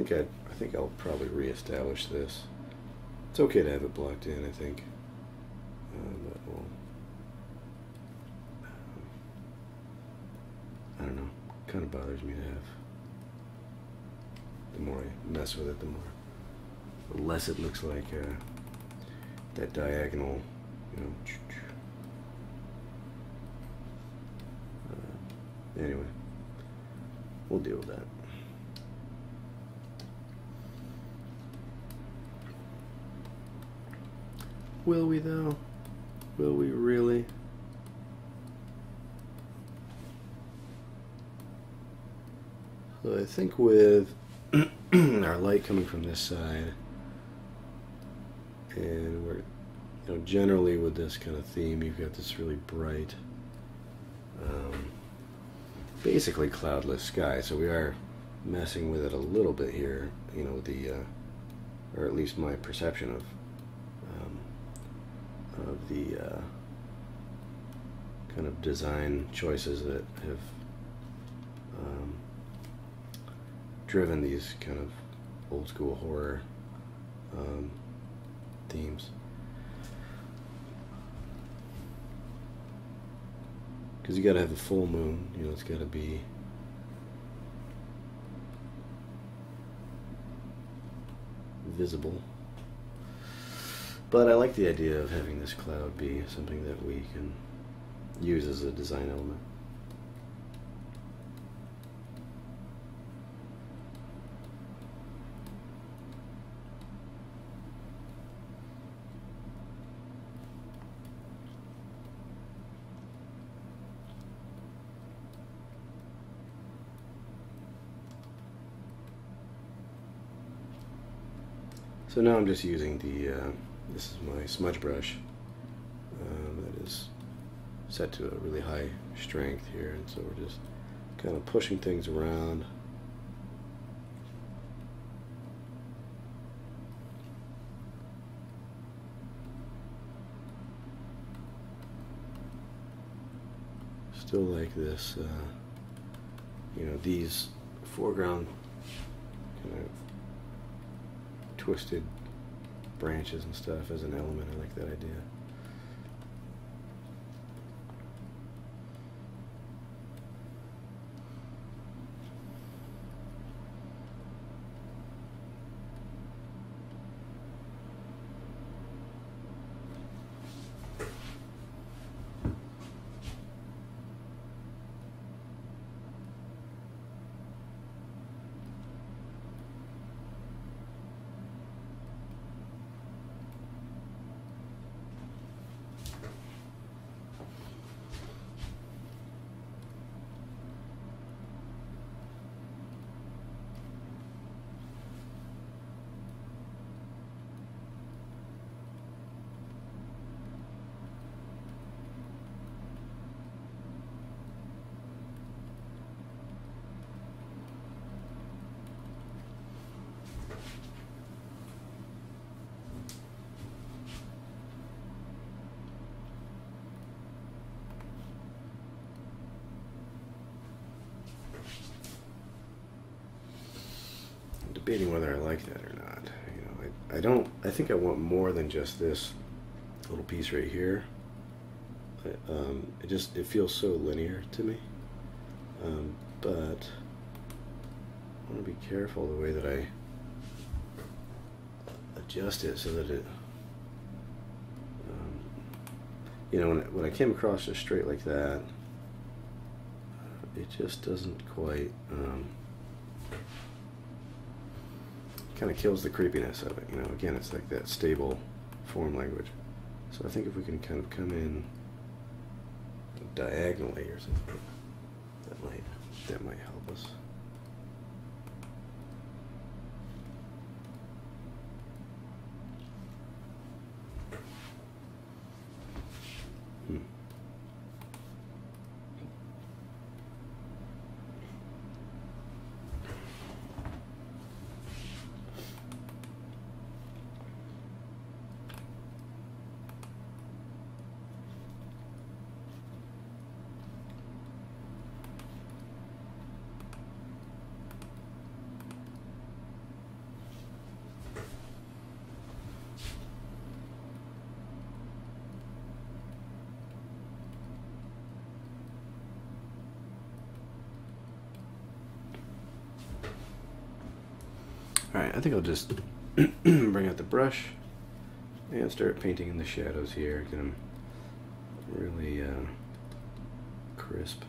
I think I'll probably reestablish this. It's okay to have it blocked in, I think. But we'll, I don't know. Kind of bothers me to have. The more I mess with it, the less it looks like that diagonal. You know. Anyway, we'll deal with that. Will we though? Will we really? So I think with our light coming from this side, and we're, you know, generally with this kind of theme, you've got this really bright, basically cloudless sky, so we are messing with it a little bit here, you know, the or at least my perception of the kind of design choices that have driven these kind of old school horror themes. Because you gotta have a full moon, you know, it's gotta be visible. But I like the idea of having this cloud be something that we can use as a design element. So now I'm just using the, this is my smudge brush that is set to a really high strength here, and so we're just kind of pushing things around. Still like this, you know, these foreground kind of twisted branches and stuff as an element. I like that idea. Debating whether I like that or not, you know, I don't. I think I want more than just this little piece right here. It feels so linear to me. But I want to be careful the way that I adjust it so that it, you know, when I came across it straight like that, it just doesn't quite. Kind of kills the creepiness of it, you know. Again, it's like that stable form language. So I think if we can kind of come in diagonally or something, that might help us. Alright, I think I'll just bring out the brush and start painting in the shadows here, get them really crisp.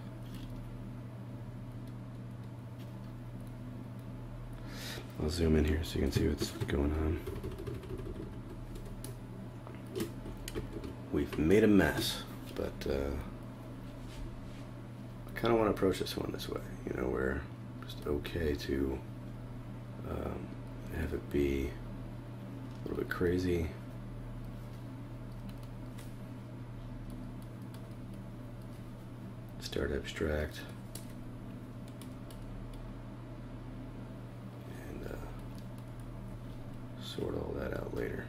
I'll zoom in here so you can see what's going on. We've made a mess, but I kind of want to approach this one this way, you know, where it's just okay to have it be a little bit crazy. Start abstract and sort all that out later.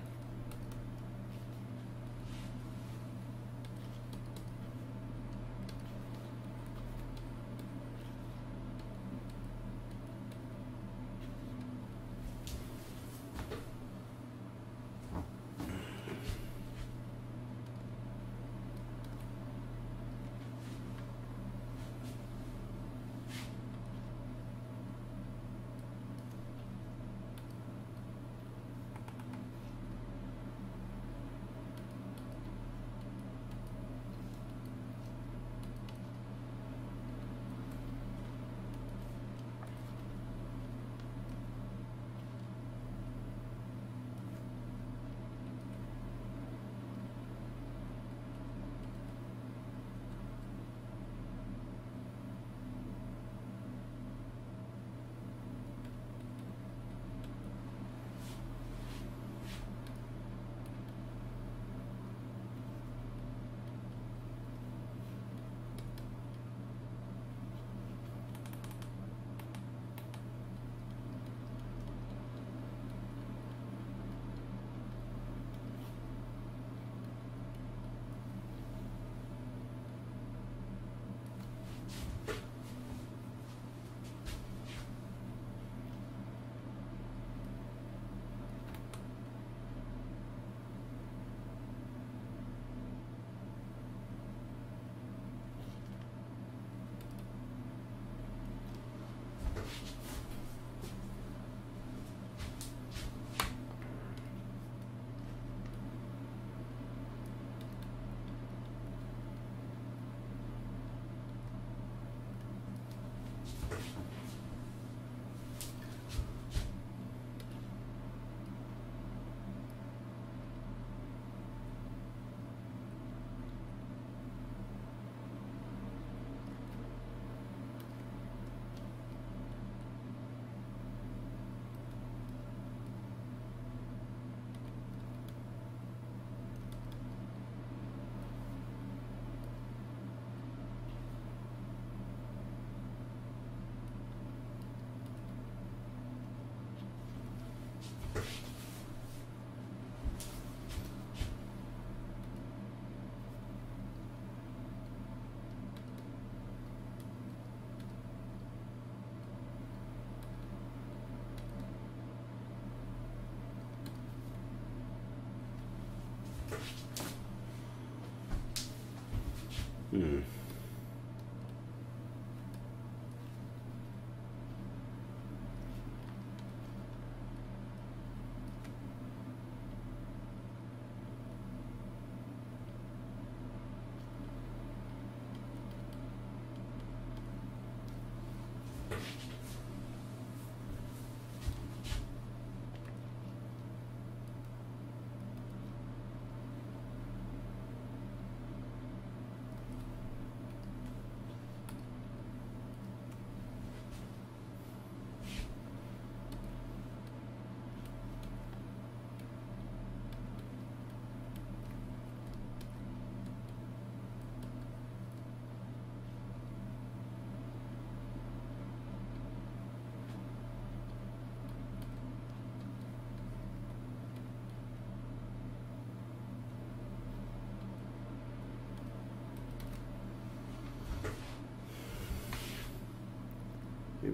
Hmm.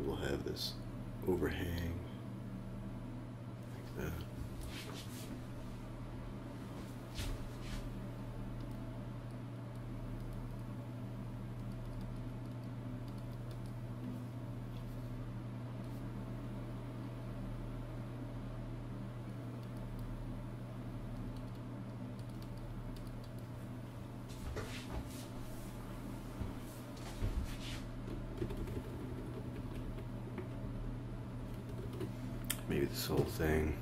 We'll have this overhang like that. Maybe this whole thing.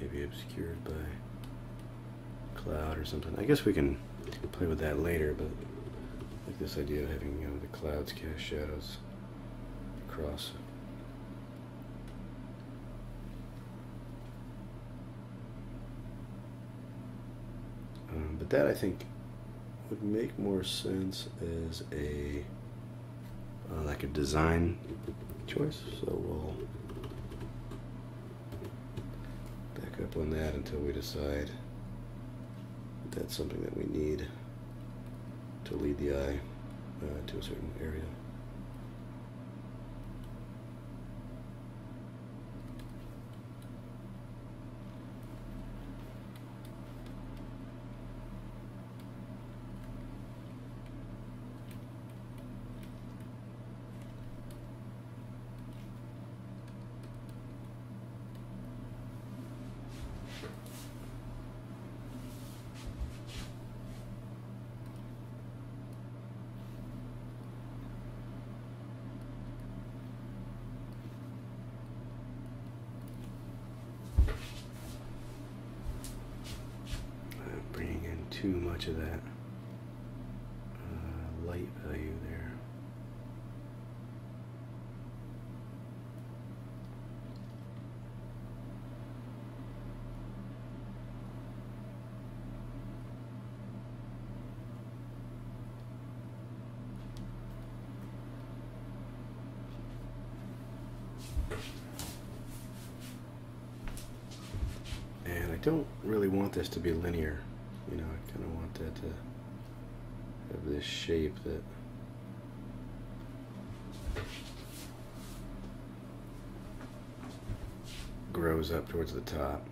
Maybe obscured by cloud or something. I guess we can play with that later, but I like this idea of having, you know, the clouds cast shadows across. But that I think would make more sense as a like a design choice. So we'll up on that until we decide that that's something that we need to lead the eye to a certain area. Too much of that light value there. And I don't really want this to be linear. You know, I kind of want that to have this shape that grows up towards the top.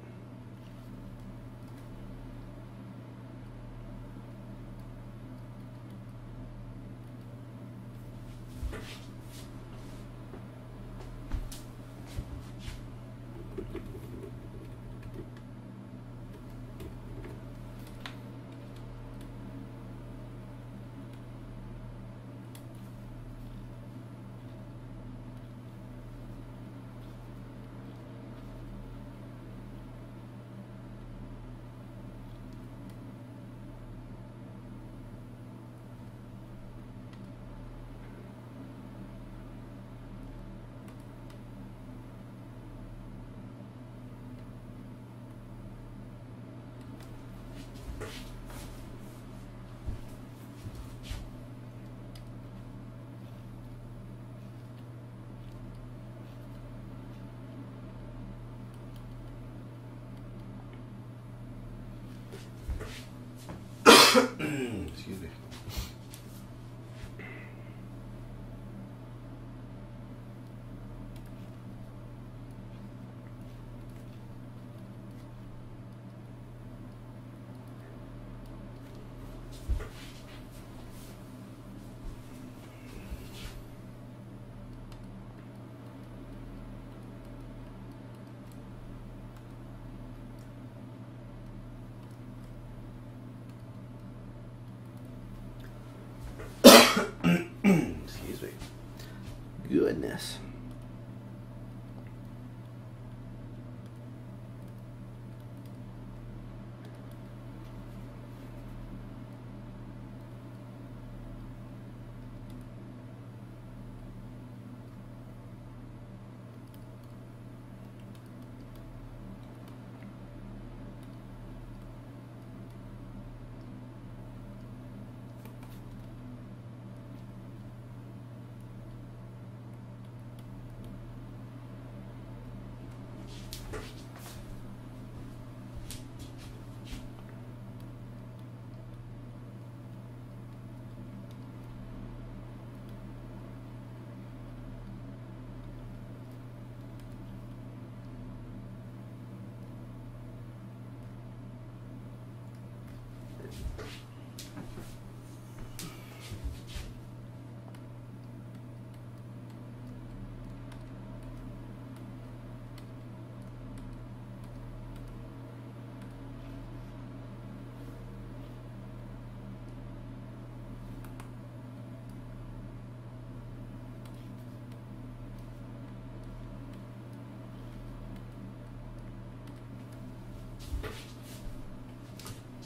goodness.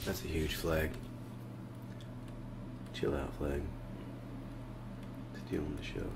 That's a huge flag. Chill out flag. Stealing the show.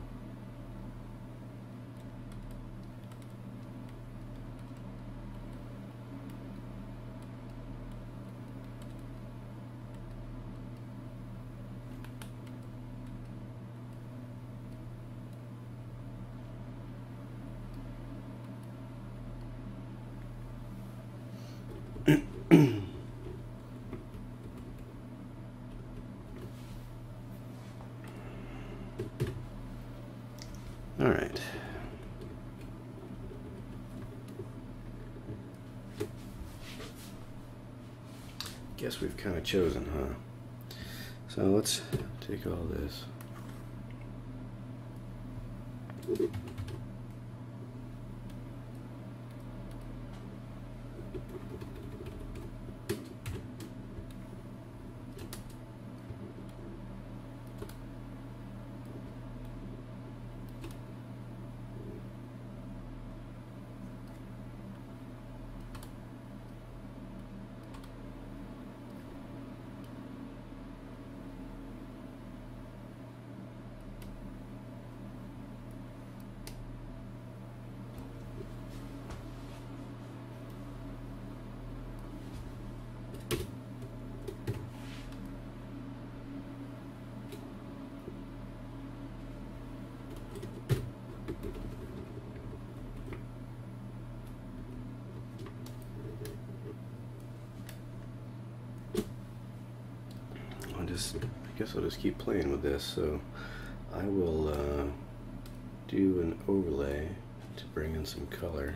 Guess we've kind of chosen, huh? So let's take all this. I guess I'll just keep playing with this, so I will do an overlay to bring in some color.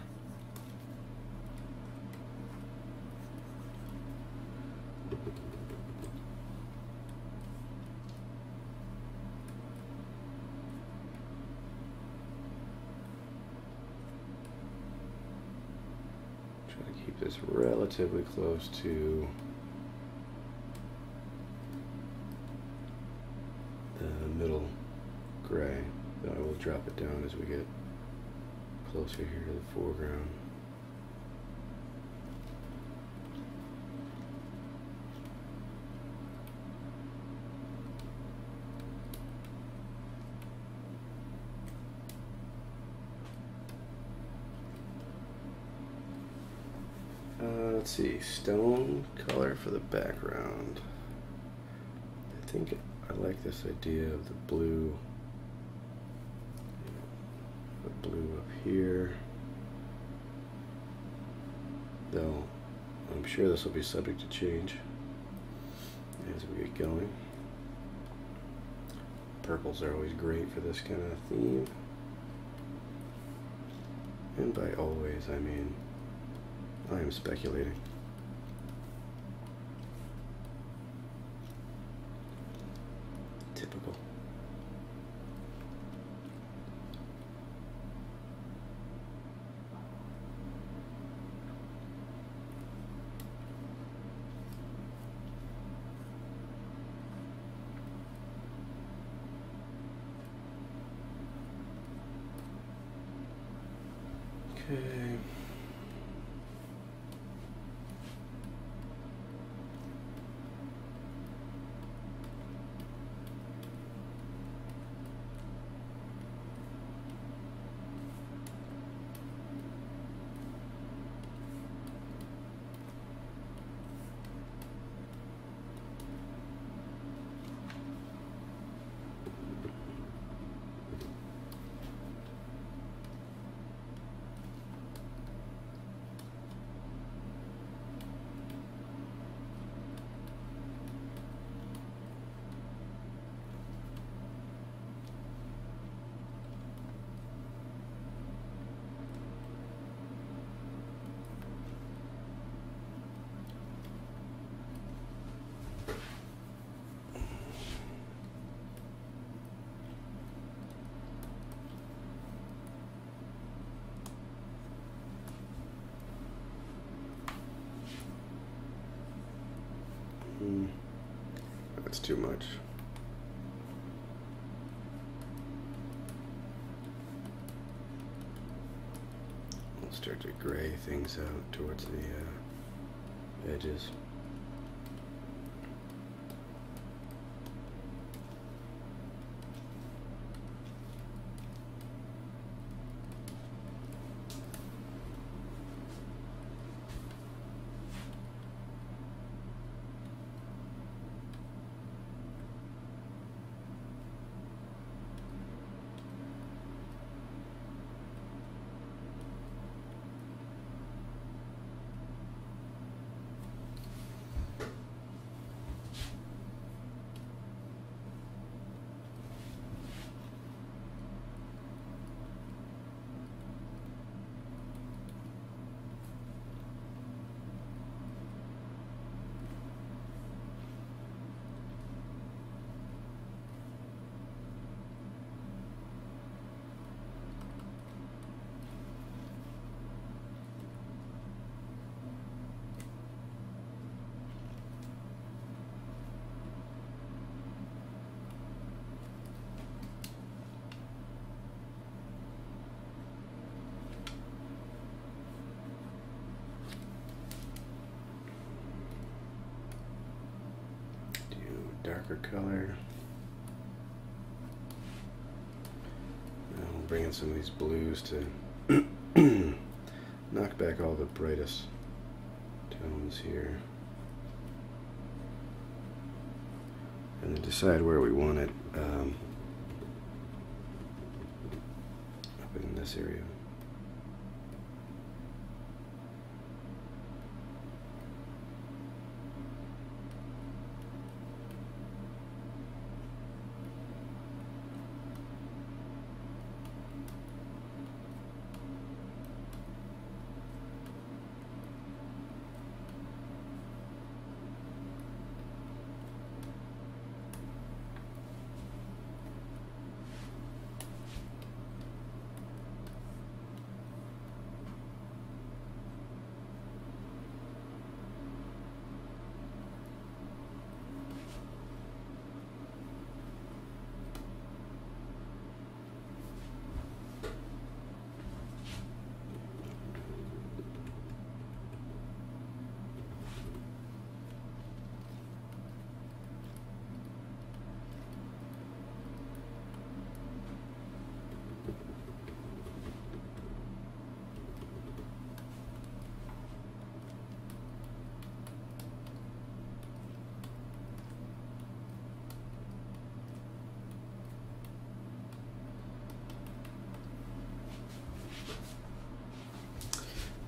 Try to keep this relatively close to drop it down as we get closer here to the foreground. Let's see, stone color for the background. I think I like this idea of the blue. Blue up here, though I'm sure this will be subject to change as we get going. Purples are always great for this kind of theme, and by always I mean I am speculating. Typical. Okay. That's too much. We'll start to gray things out towards the edges. Darker color. Now we'll bring in some of these blues to knock back all the brightest tones here, and then decide where we want it up in this area.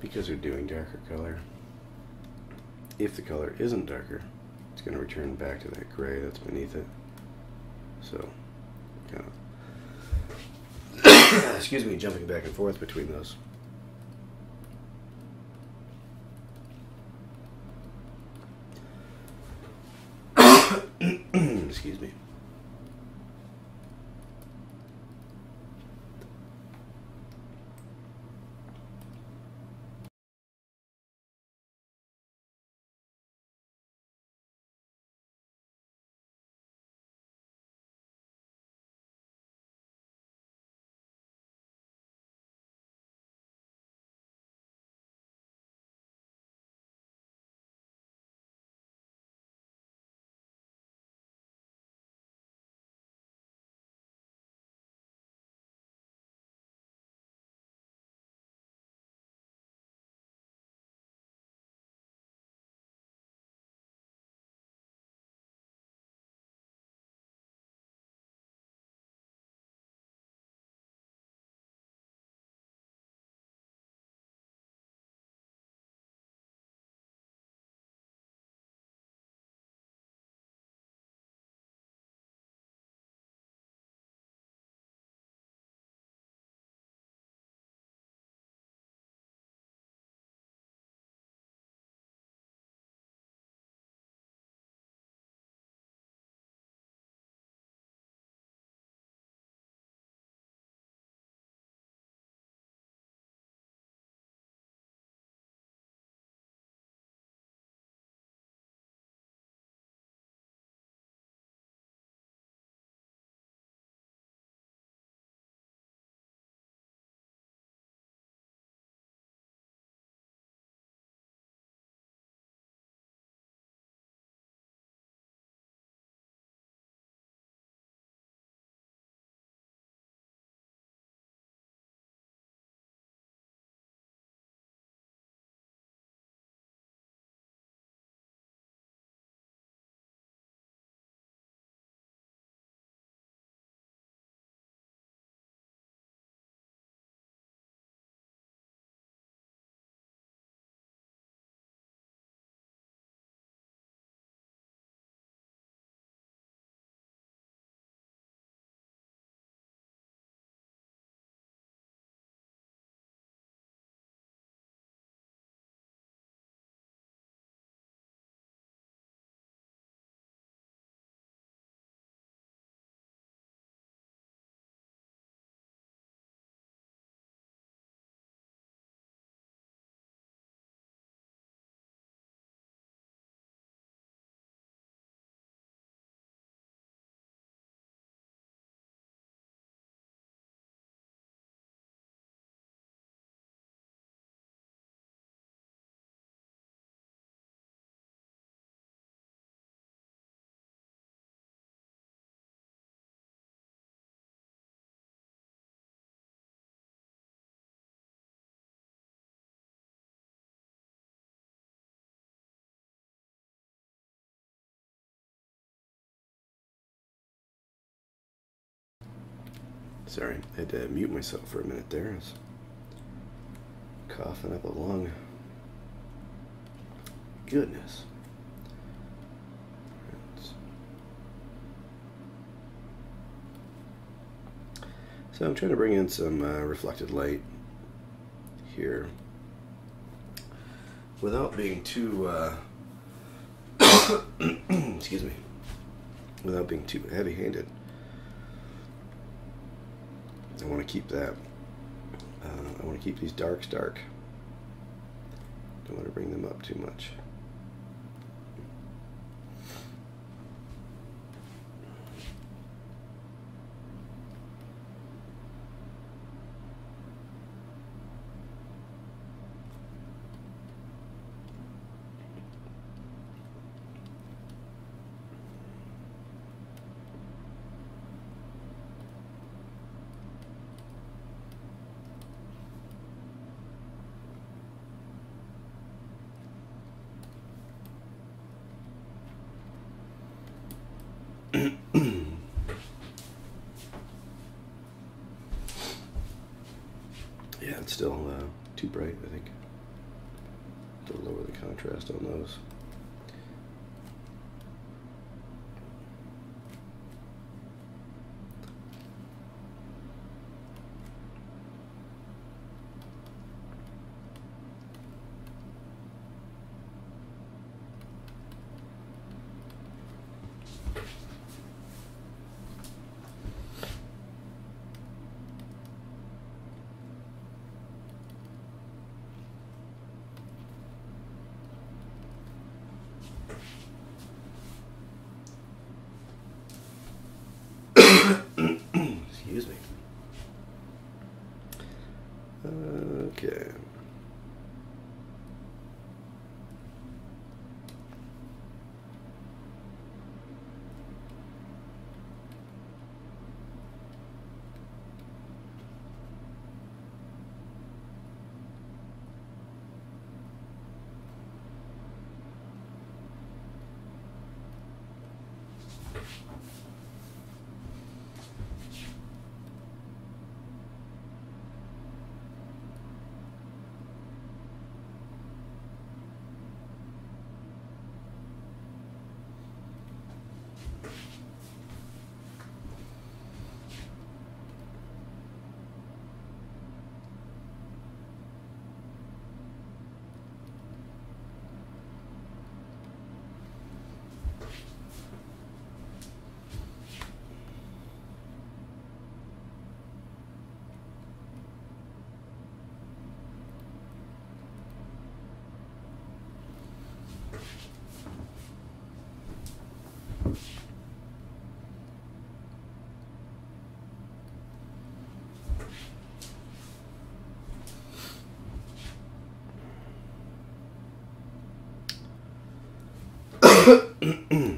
Because we're doing darker color, if the color isn't darker, it's going to return back to that gray that's beneath it. So, kind of, excuse me, jumping back and forth between those. Excuse me. Sorry, I had to mute myself for a minute there. I was coughing up a lung. Goodness. So I'm trying to bring in some reflected light here without being too, excuse me, without being too heavy-handed. I want to keep that, I want to keep these darks dark. Don't want to bring them up too much. Still too bright, I think. To lower the contrast on those.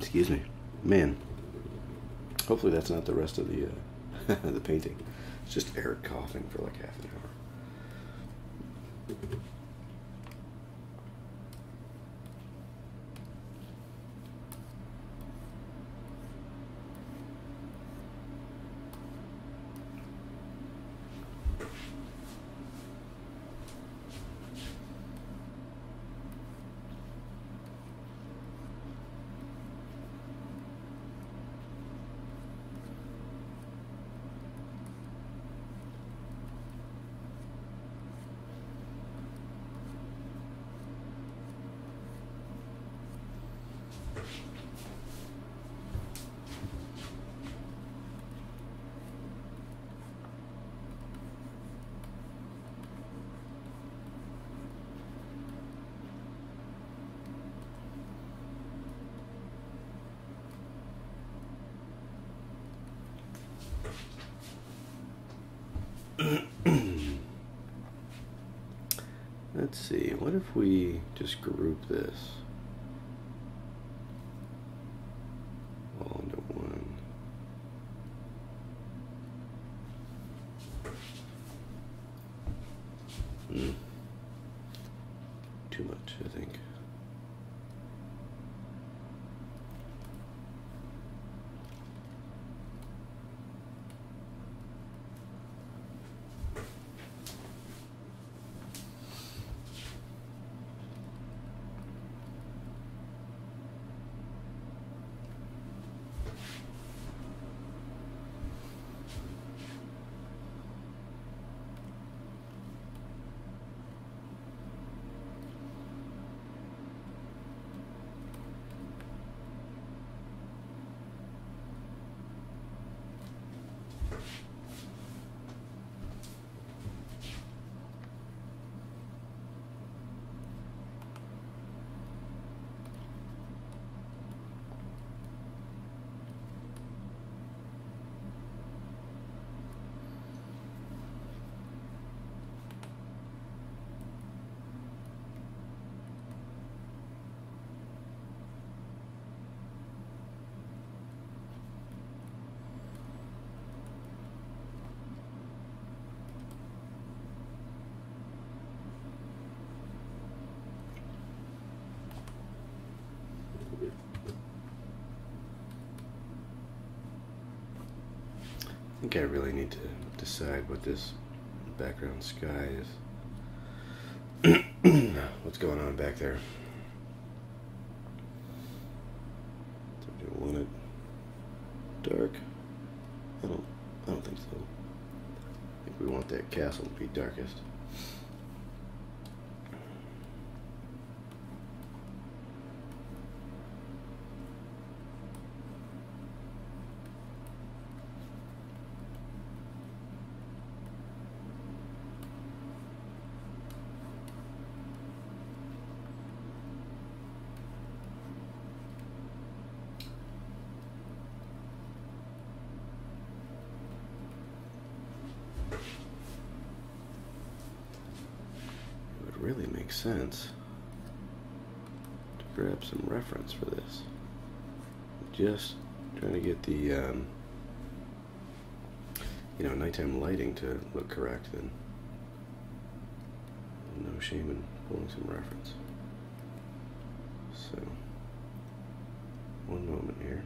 Excuse me, man. Hopefully that's not the rest of the the painting. It's just Eric coughing for like half an hour. Let's see, what if we just group this all into one? Too much, I think. I think I really need to decide what this background sky is. What's going on back there? Do I want it dark? I don't think so. I think we want that castle to be darkest. Really makes sense to grab some reference for this. Just trying to get the you know, nighttime lighting to look correct, then no shame in pulling some reference. So one moment here.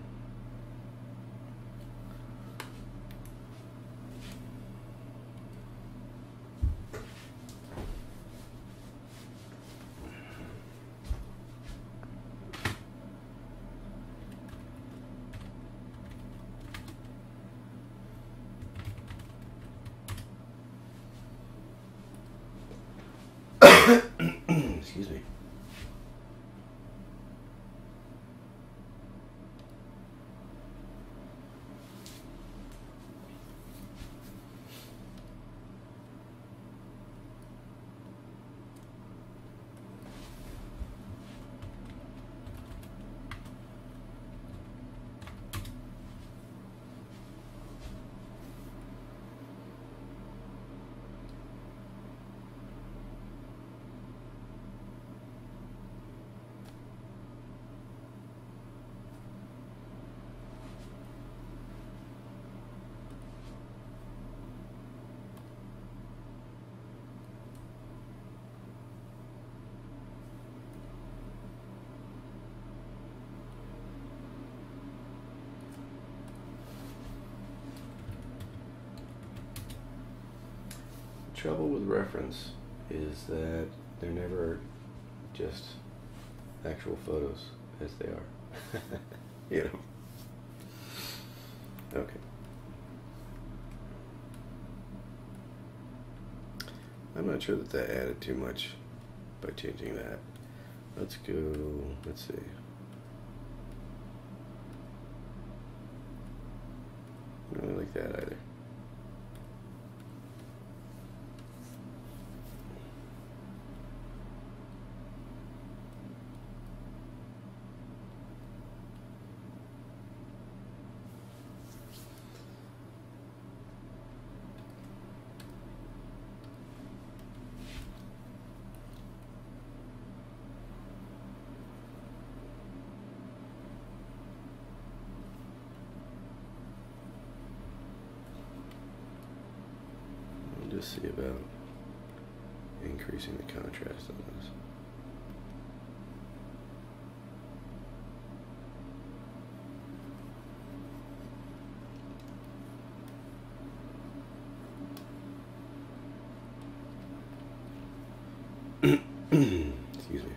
Excuse me. The trouble with reference is that they're never just actual photos as they are. You know. Okay. I'm not sure that that added too much by changing that. Let's go, let's see. I don't really like that either. Just see about increasing the contrast on this. Excuse me.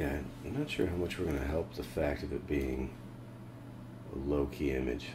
Yeah, I'm not sure how much we're going to help the fact of it being a low-key image.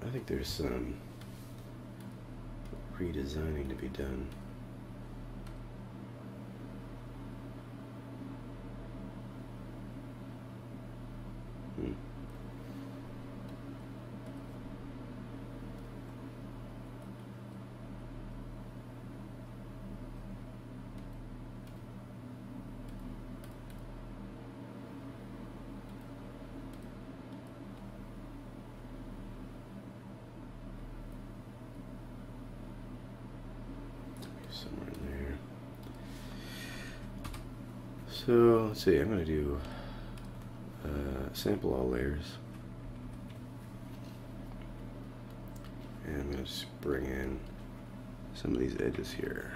I think there's some redesigning to be done. Somewhere in there. So let's see, I'm going to do sample all layers, and I'm going to just bring in some of these edges here.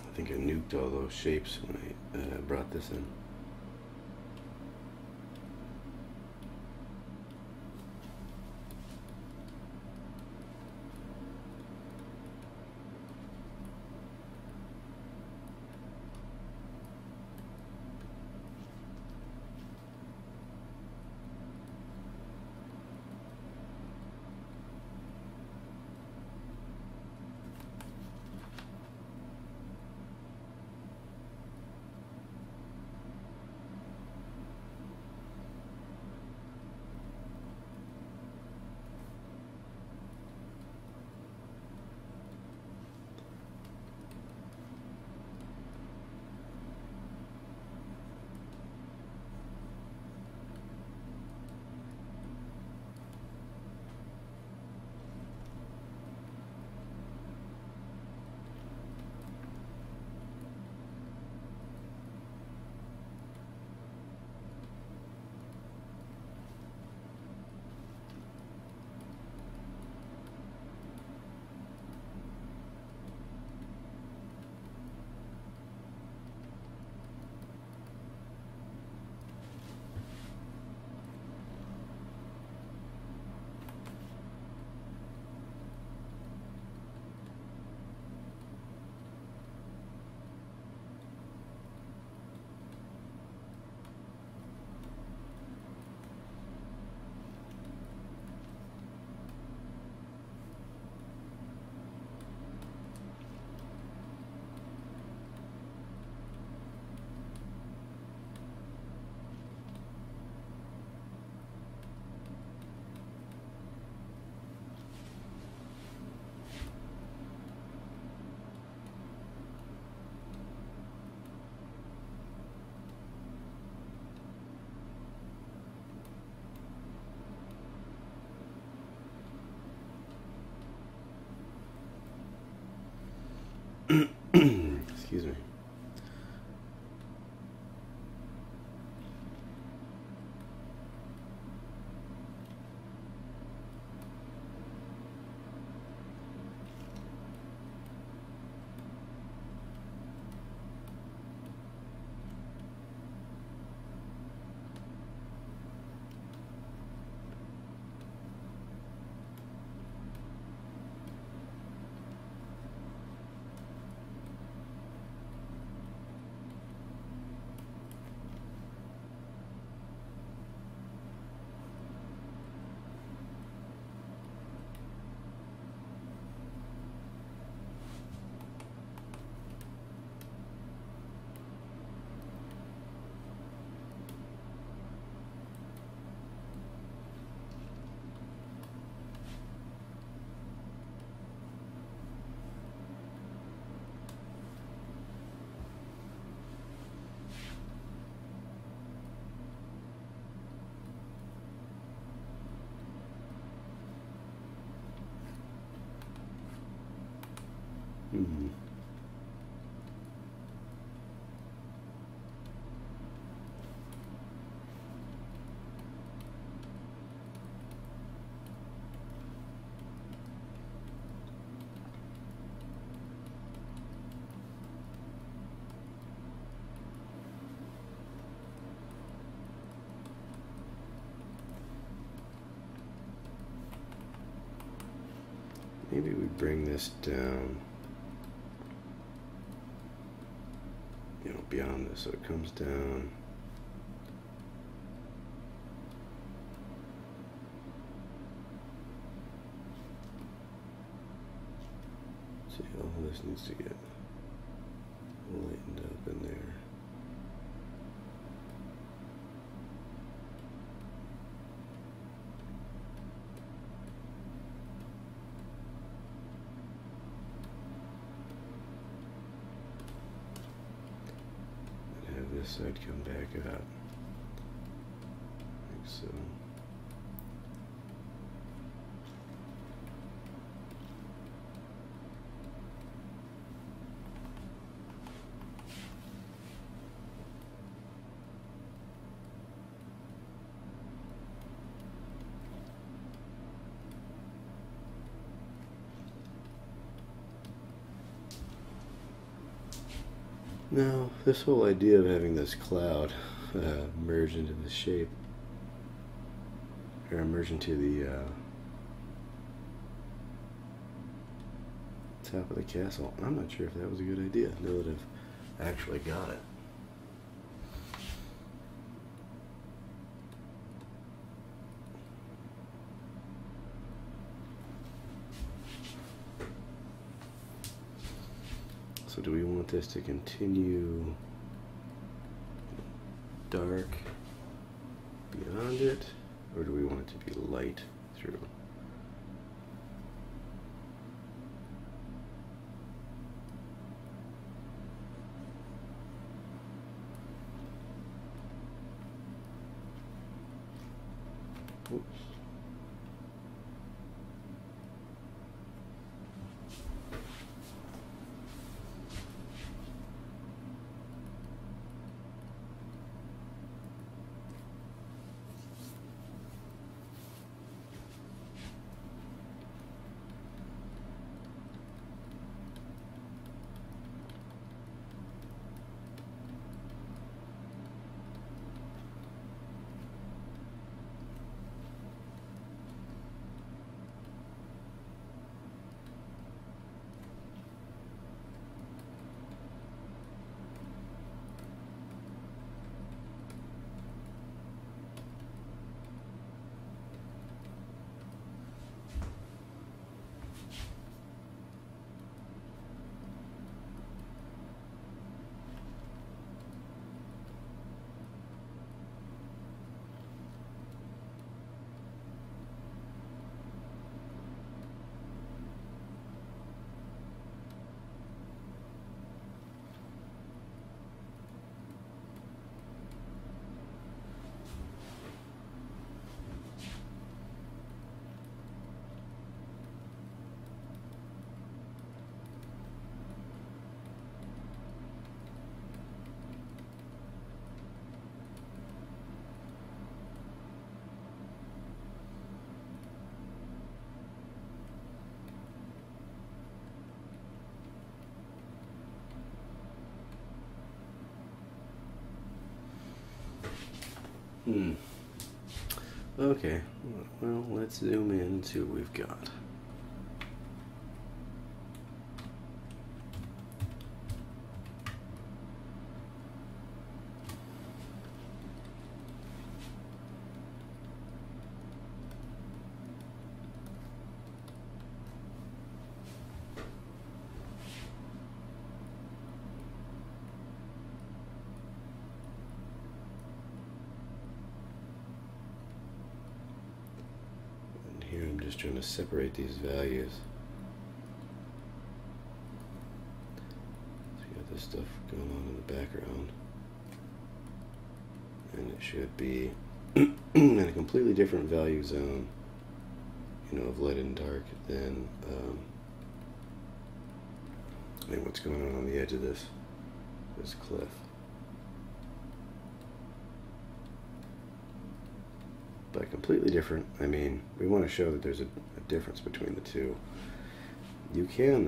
I think I nuked all those shapes when I brought this in. Excuse me. Maybe we bring this down, you know, beyond this, so it comes down. See, all this needs to get lightened up in there. So I'd come back up, like so. Now, this whole idea of having this cloud merge into the shape, or merge into the top of the castle, I'm not sure if that was a good idea, now that I've actually got it. So do we want this to continue dark beyond it, or do we want it to be light through? Oops. Okay, well, let's zoom in, see what we've got. Just trying to separate these values. So you got this stuff going on in the background, and it should be in a completely different value zone, you know, of light and dark than what's going on the edge of this cliff. By completely different, I mean, we want to show that there's a difference between the two. You can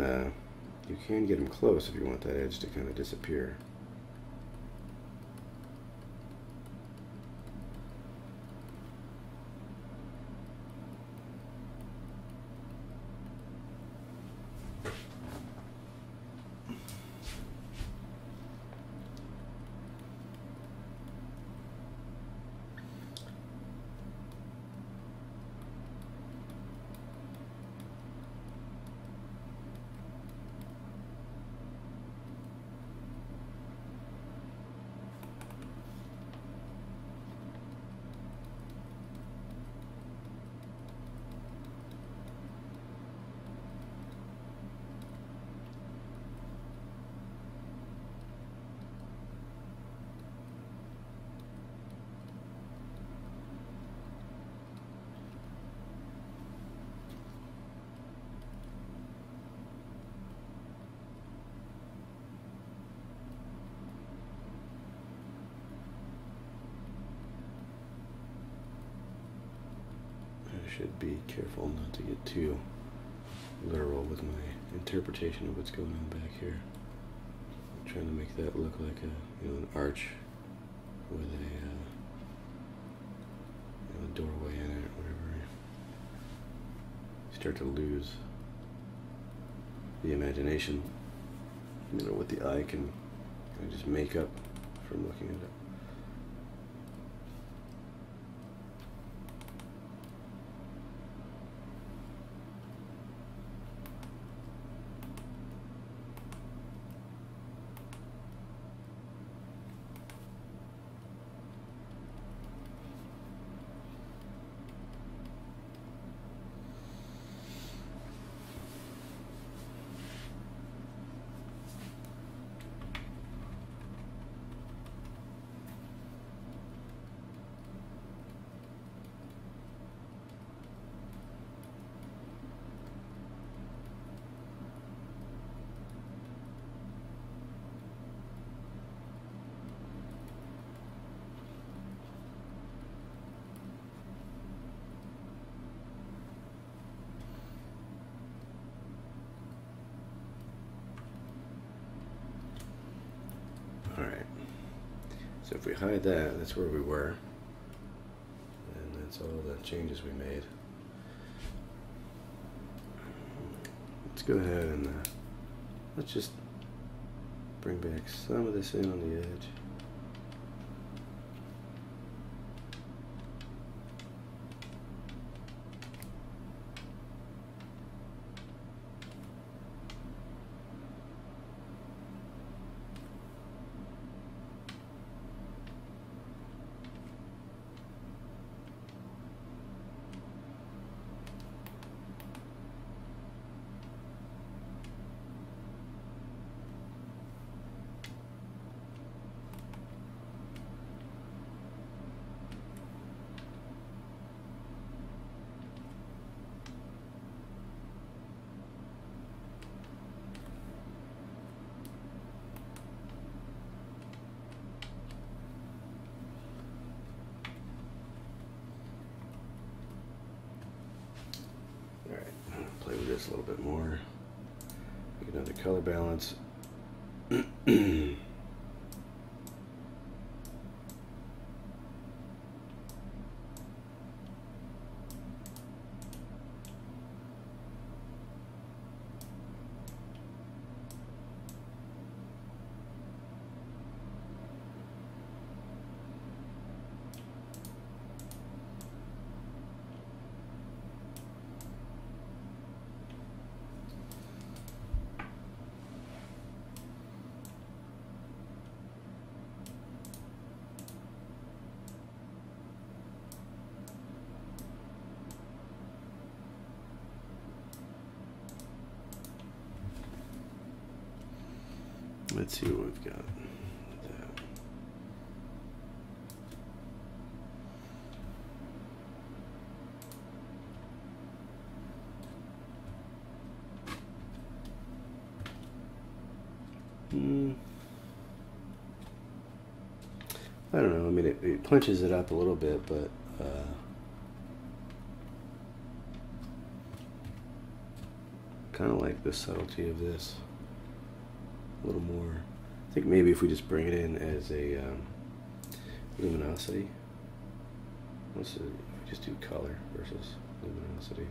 get them close if you want that edge to kind of disappear. Should be careful not to get too literal with my interpretation of what's going on back here. I'm trying to make that look like a, you know, an arch with a doorway in it, whatever. You start to lose the imagination, you know, what the eye can kind of just make up from looking at it. So if we hide that, that's where we were, and that's all the changes we made. Let's go ahead and let's just bring back some of this in on the edge. This a little bit more, make another color balance. Let's see what we've got. I don't know. I mean, it punches it up a little bit, but kind of like the subtlety of this a little more. I think maybe if we just bring it in as a luminosity. Let's just do color versus luminosity.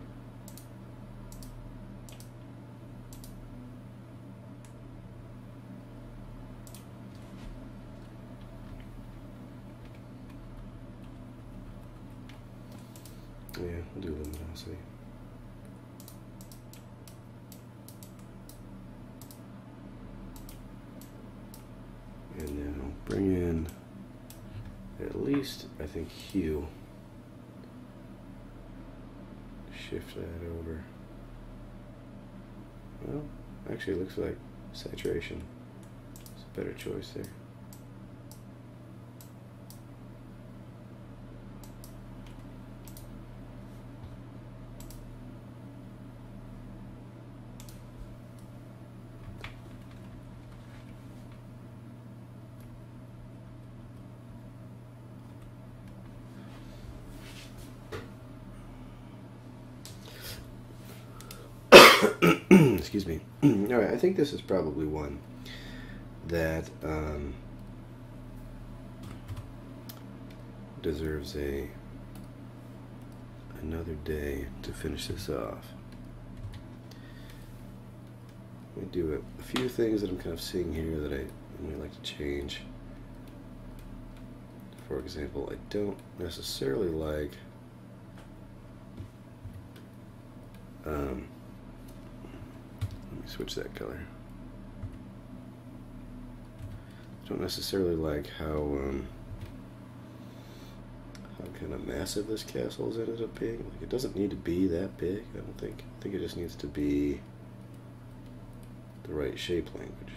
Yeah, we'll do luminosity. And then I'll bring in at least, I think, hue. Shift that over. Well, actually it looks like saturation. It's a better choice there. Excuse me. All right, I think this is probably one that deserves another day to finish this off. We do a few things that I'm kind of seeing here that I might like to change. For example, I don't necessarily like. Switch that color. I don't necessarily like how kind of massive this castle has ended up being. Like, it doesn't need to be that big, I don't think. I think it just needs to be the right shape language.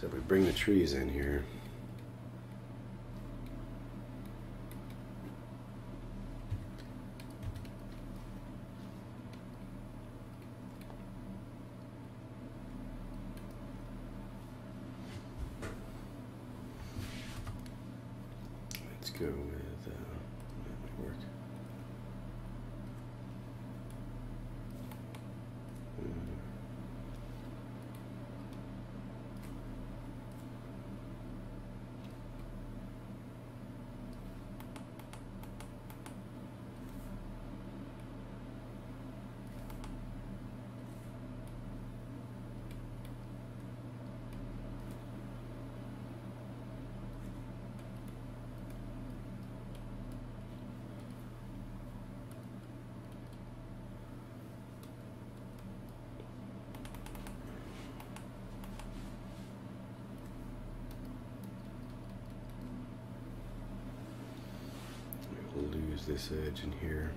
So if we bring the trees in here. Go with that might work. This edge in here.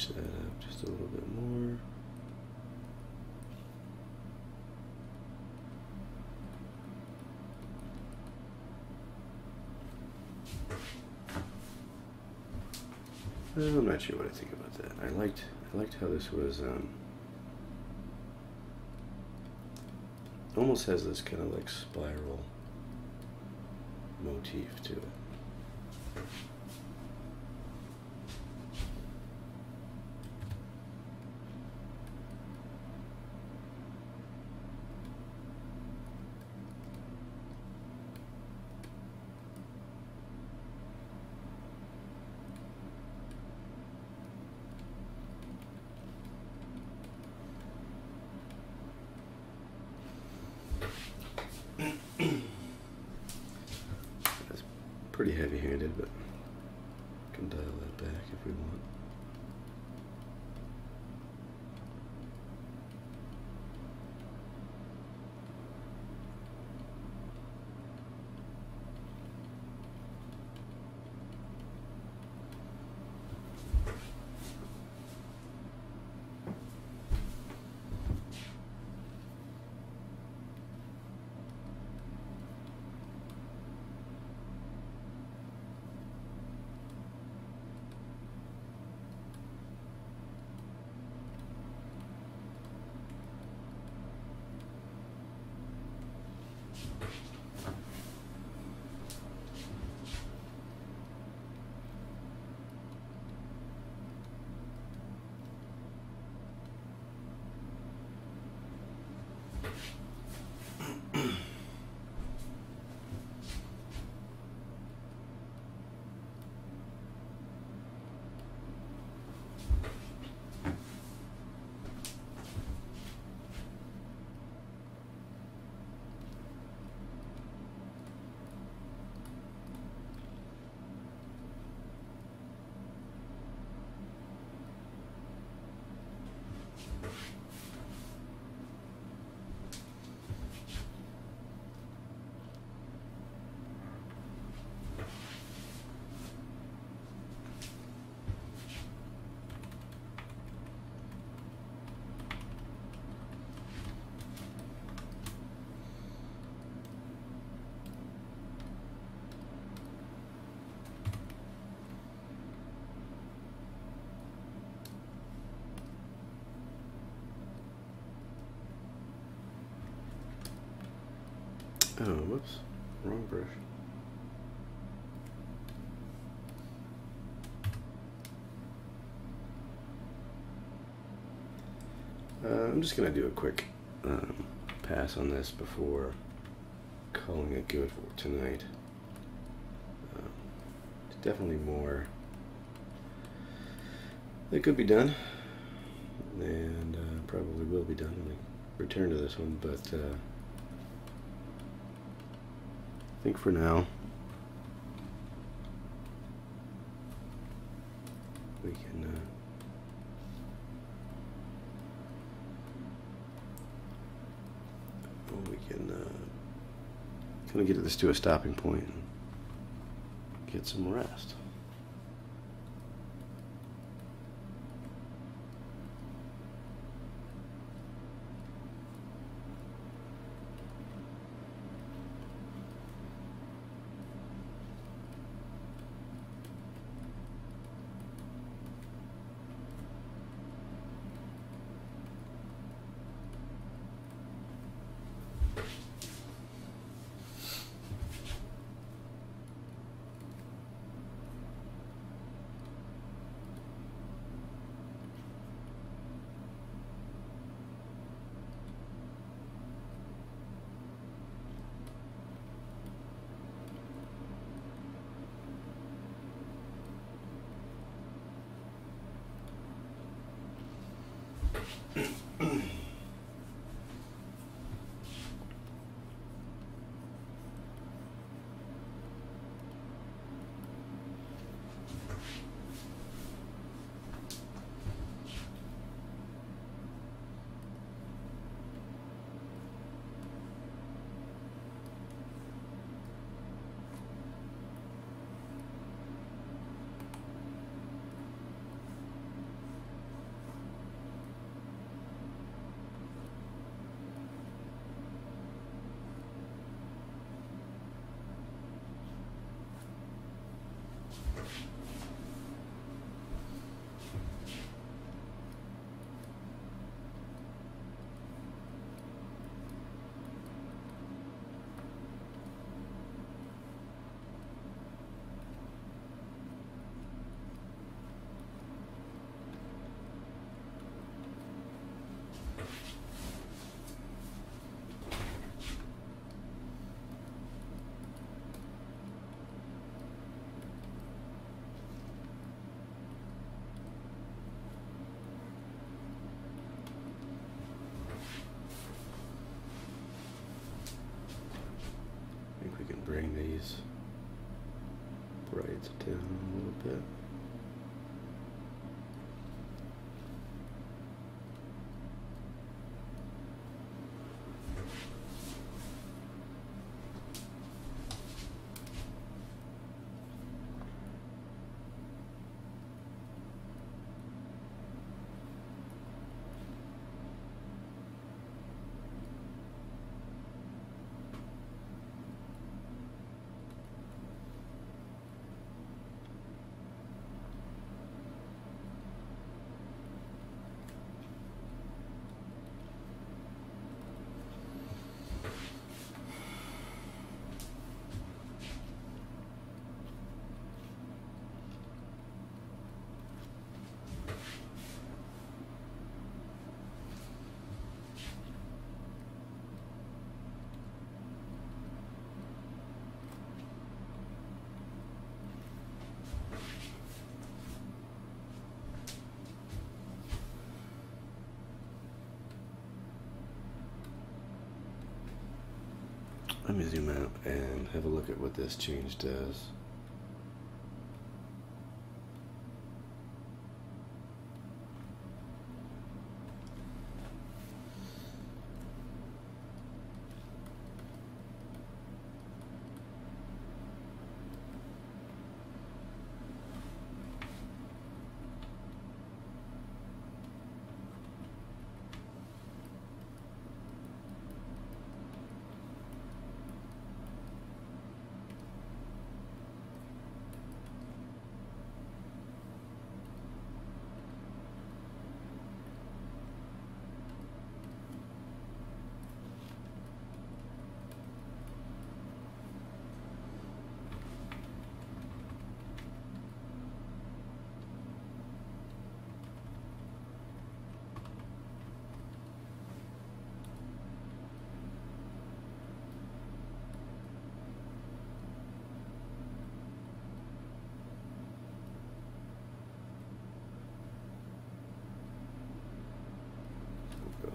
That up just a little bit more. I'm not sure what I think about that. I liked how this was almost has this kind of like spiral motif to it. Pretty heavy-handed, but we can dial that back if we want. Oh, whoops, wrong brush. I'm just going to do a quick pass on this before calling it good for tonight. Definitely more that could be done, and probably will be done when we return to this one, but I think for now we can kind of get this to a stopping point and get some rest. it down a little bit. Let me zoom out and have a look at what this change does.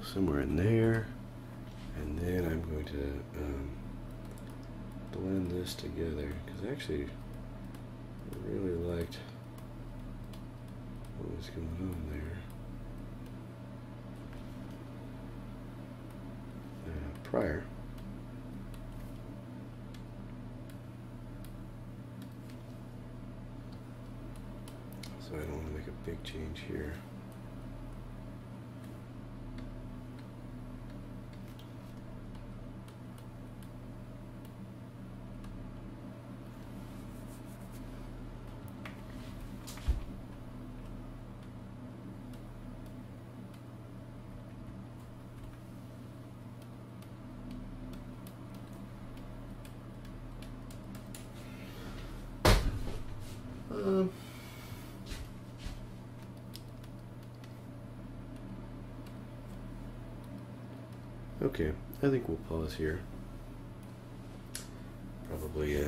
Somewhere in there, and then I'm going to blend this together, because actually I really liked what was going on there prior. So I don't want to make a big change here. Okay, I think we'll pause here. Probably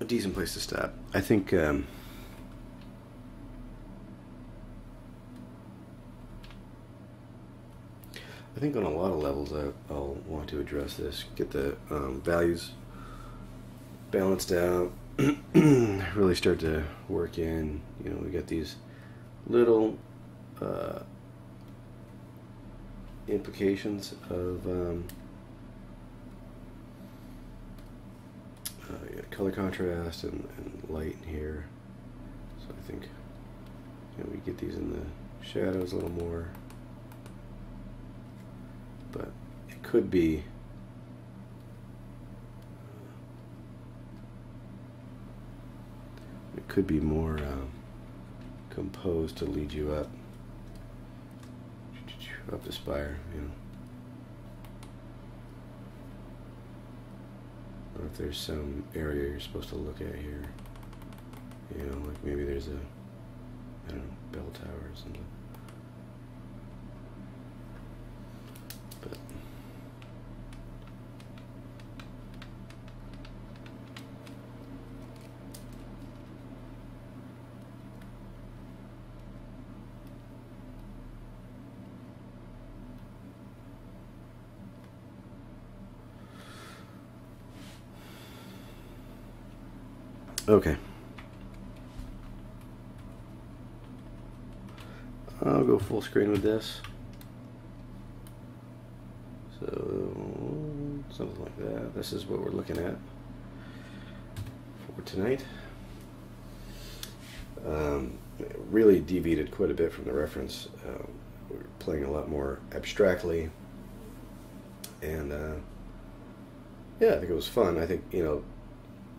a decent place to stop. I think I think on a lot of levels I'll want to address this, get the values balanced out, really start to work in, you know, we got these little implications of yeah, color contrast and light in here. So I think, you know, we get these in the shadows a little more, but it could be more composed to lead you up the spire, you know. Or if there's some area you're supposed to look at here, you know, like maybe there's a, I don't know, bell tower or something. But Okay. I'll go full screen with this. So, something like that. This is what we're looking at for tonight. It really deviated quite a bit from the reference. We were playing a lot more abstractly. And, yeah, I think it was fun. I think, you know,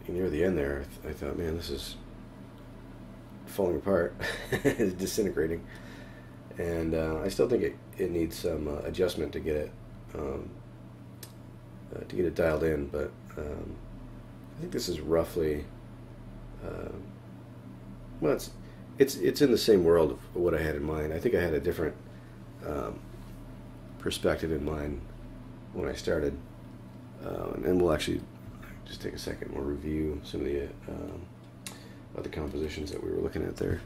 near the end there, I thought, man, this is falling apart. It's disintegrating. And I still think it needs some adjustment to get it dialed in, but I think this is roughly well, it's in the same world of what I had in mind. I think I had a different perspective in mind when I started, and we'll actually just take a second. We'll review some of the other compositions that we were looking at there.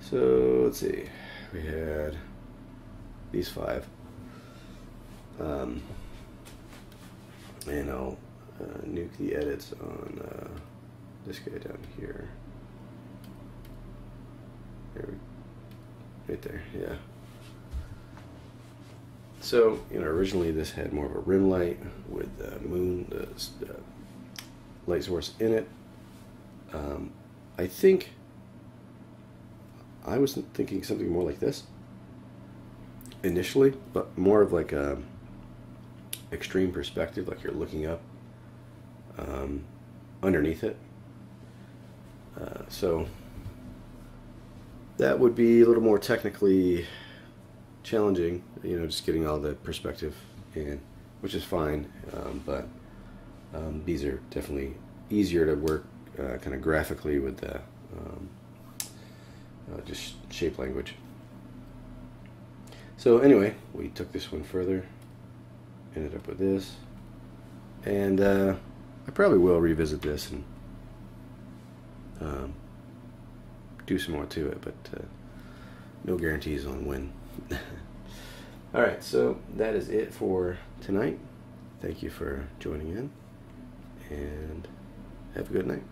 So let's see. We had these 5. And I'll nuke the edits on this guy down here. Right there, yeah. So, you know, originally this had more of a rim light with the moon, the light source in it. I think I was thinking something more like this initially, but more of like a extreme perspective, like you're looking up underneath it. So that would be a little more technically challenging, you know, just getting all the perspective in, which is fine, but these are definitely easier to work kind of graphically with the just shape language. So anyway, we took this one further, ended up with this, and I probably will revisit this and do some more to it, but no guarantees on when. Alright, so that is it for tonight. Thank you for joining in, and have a good night.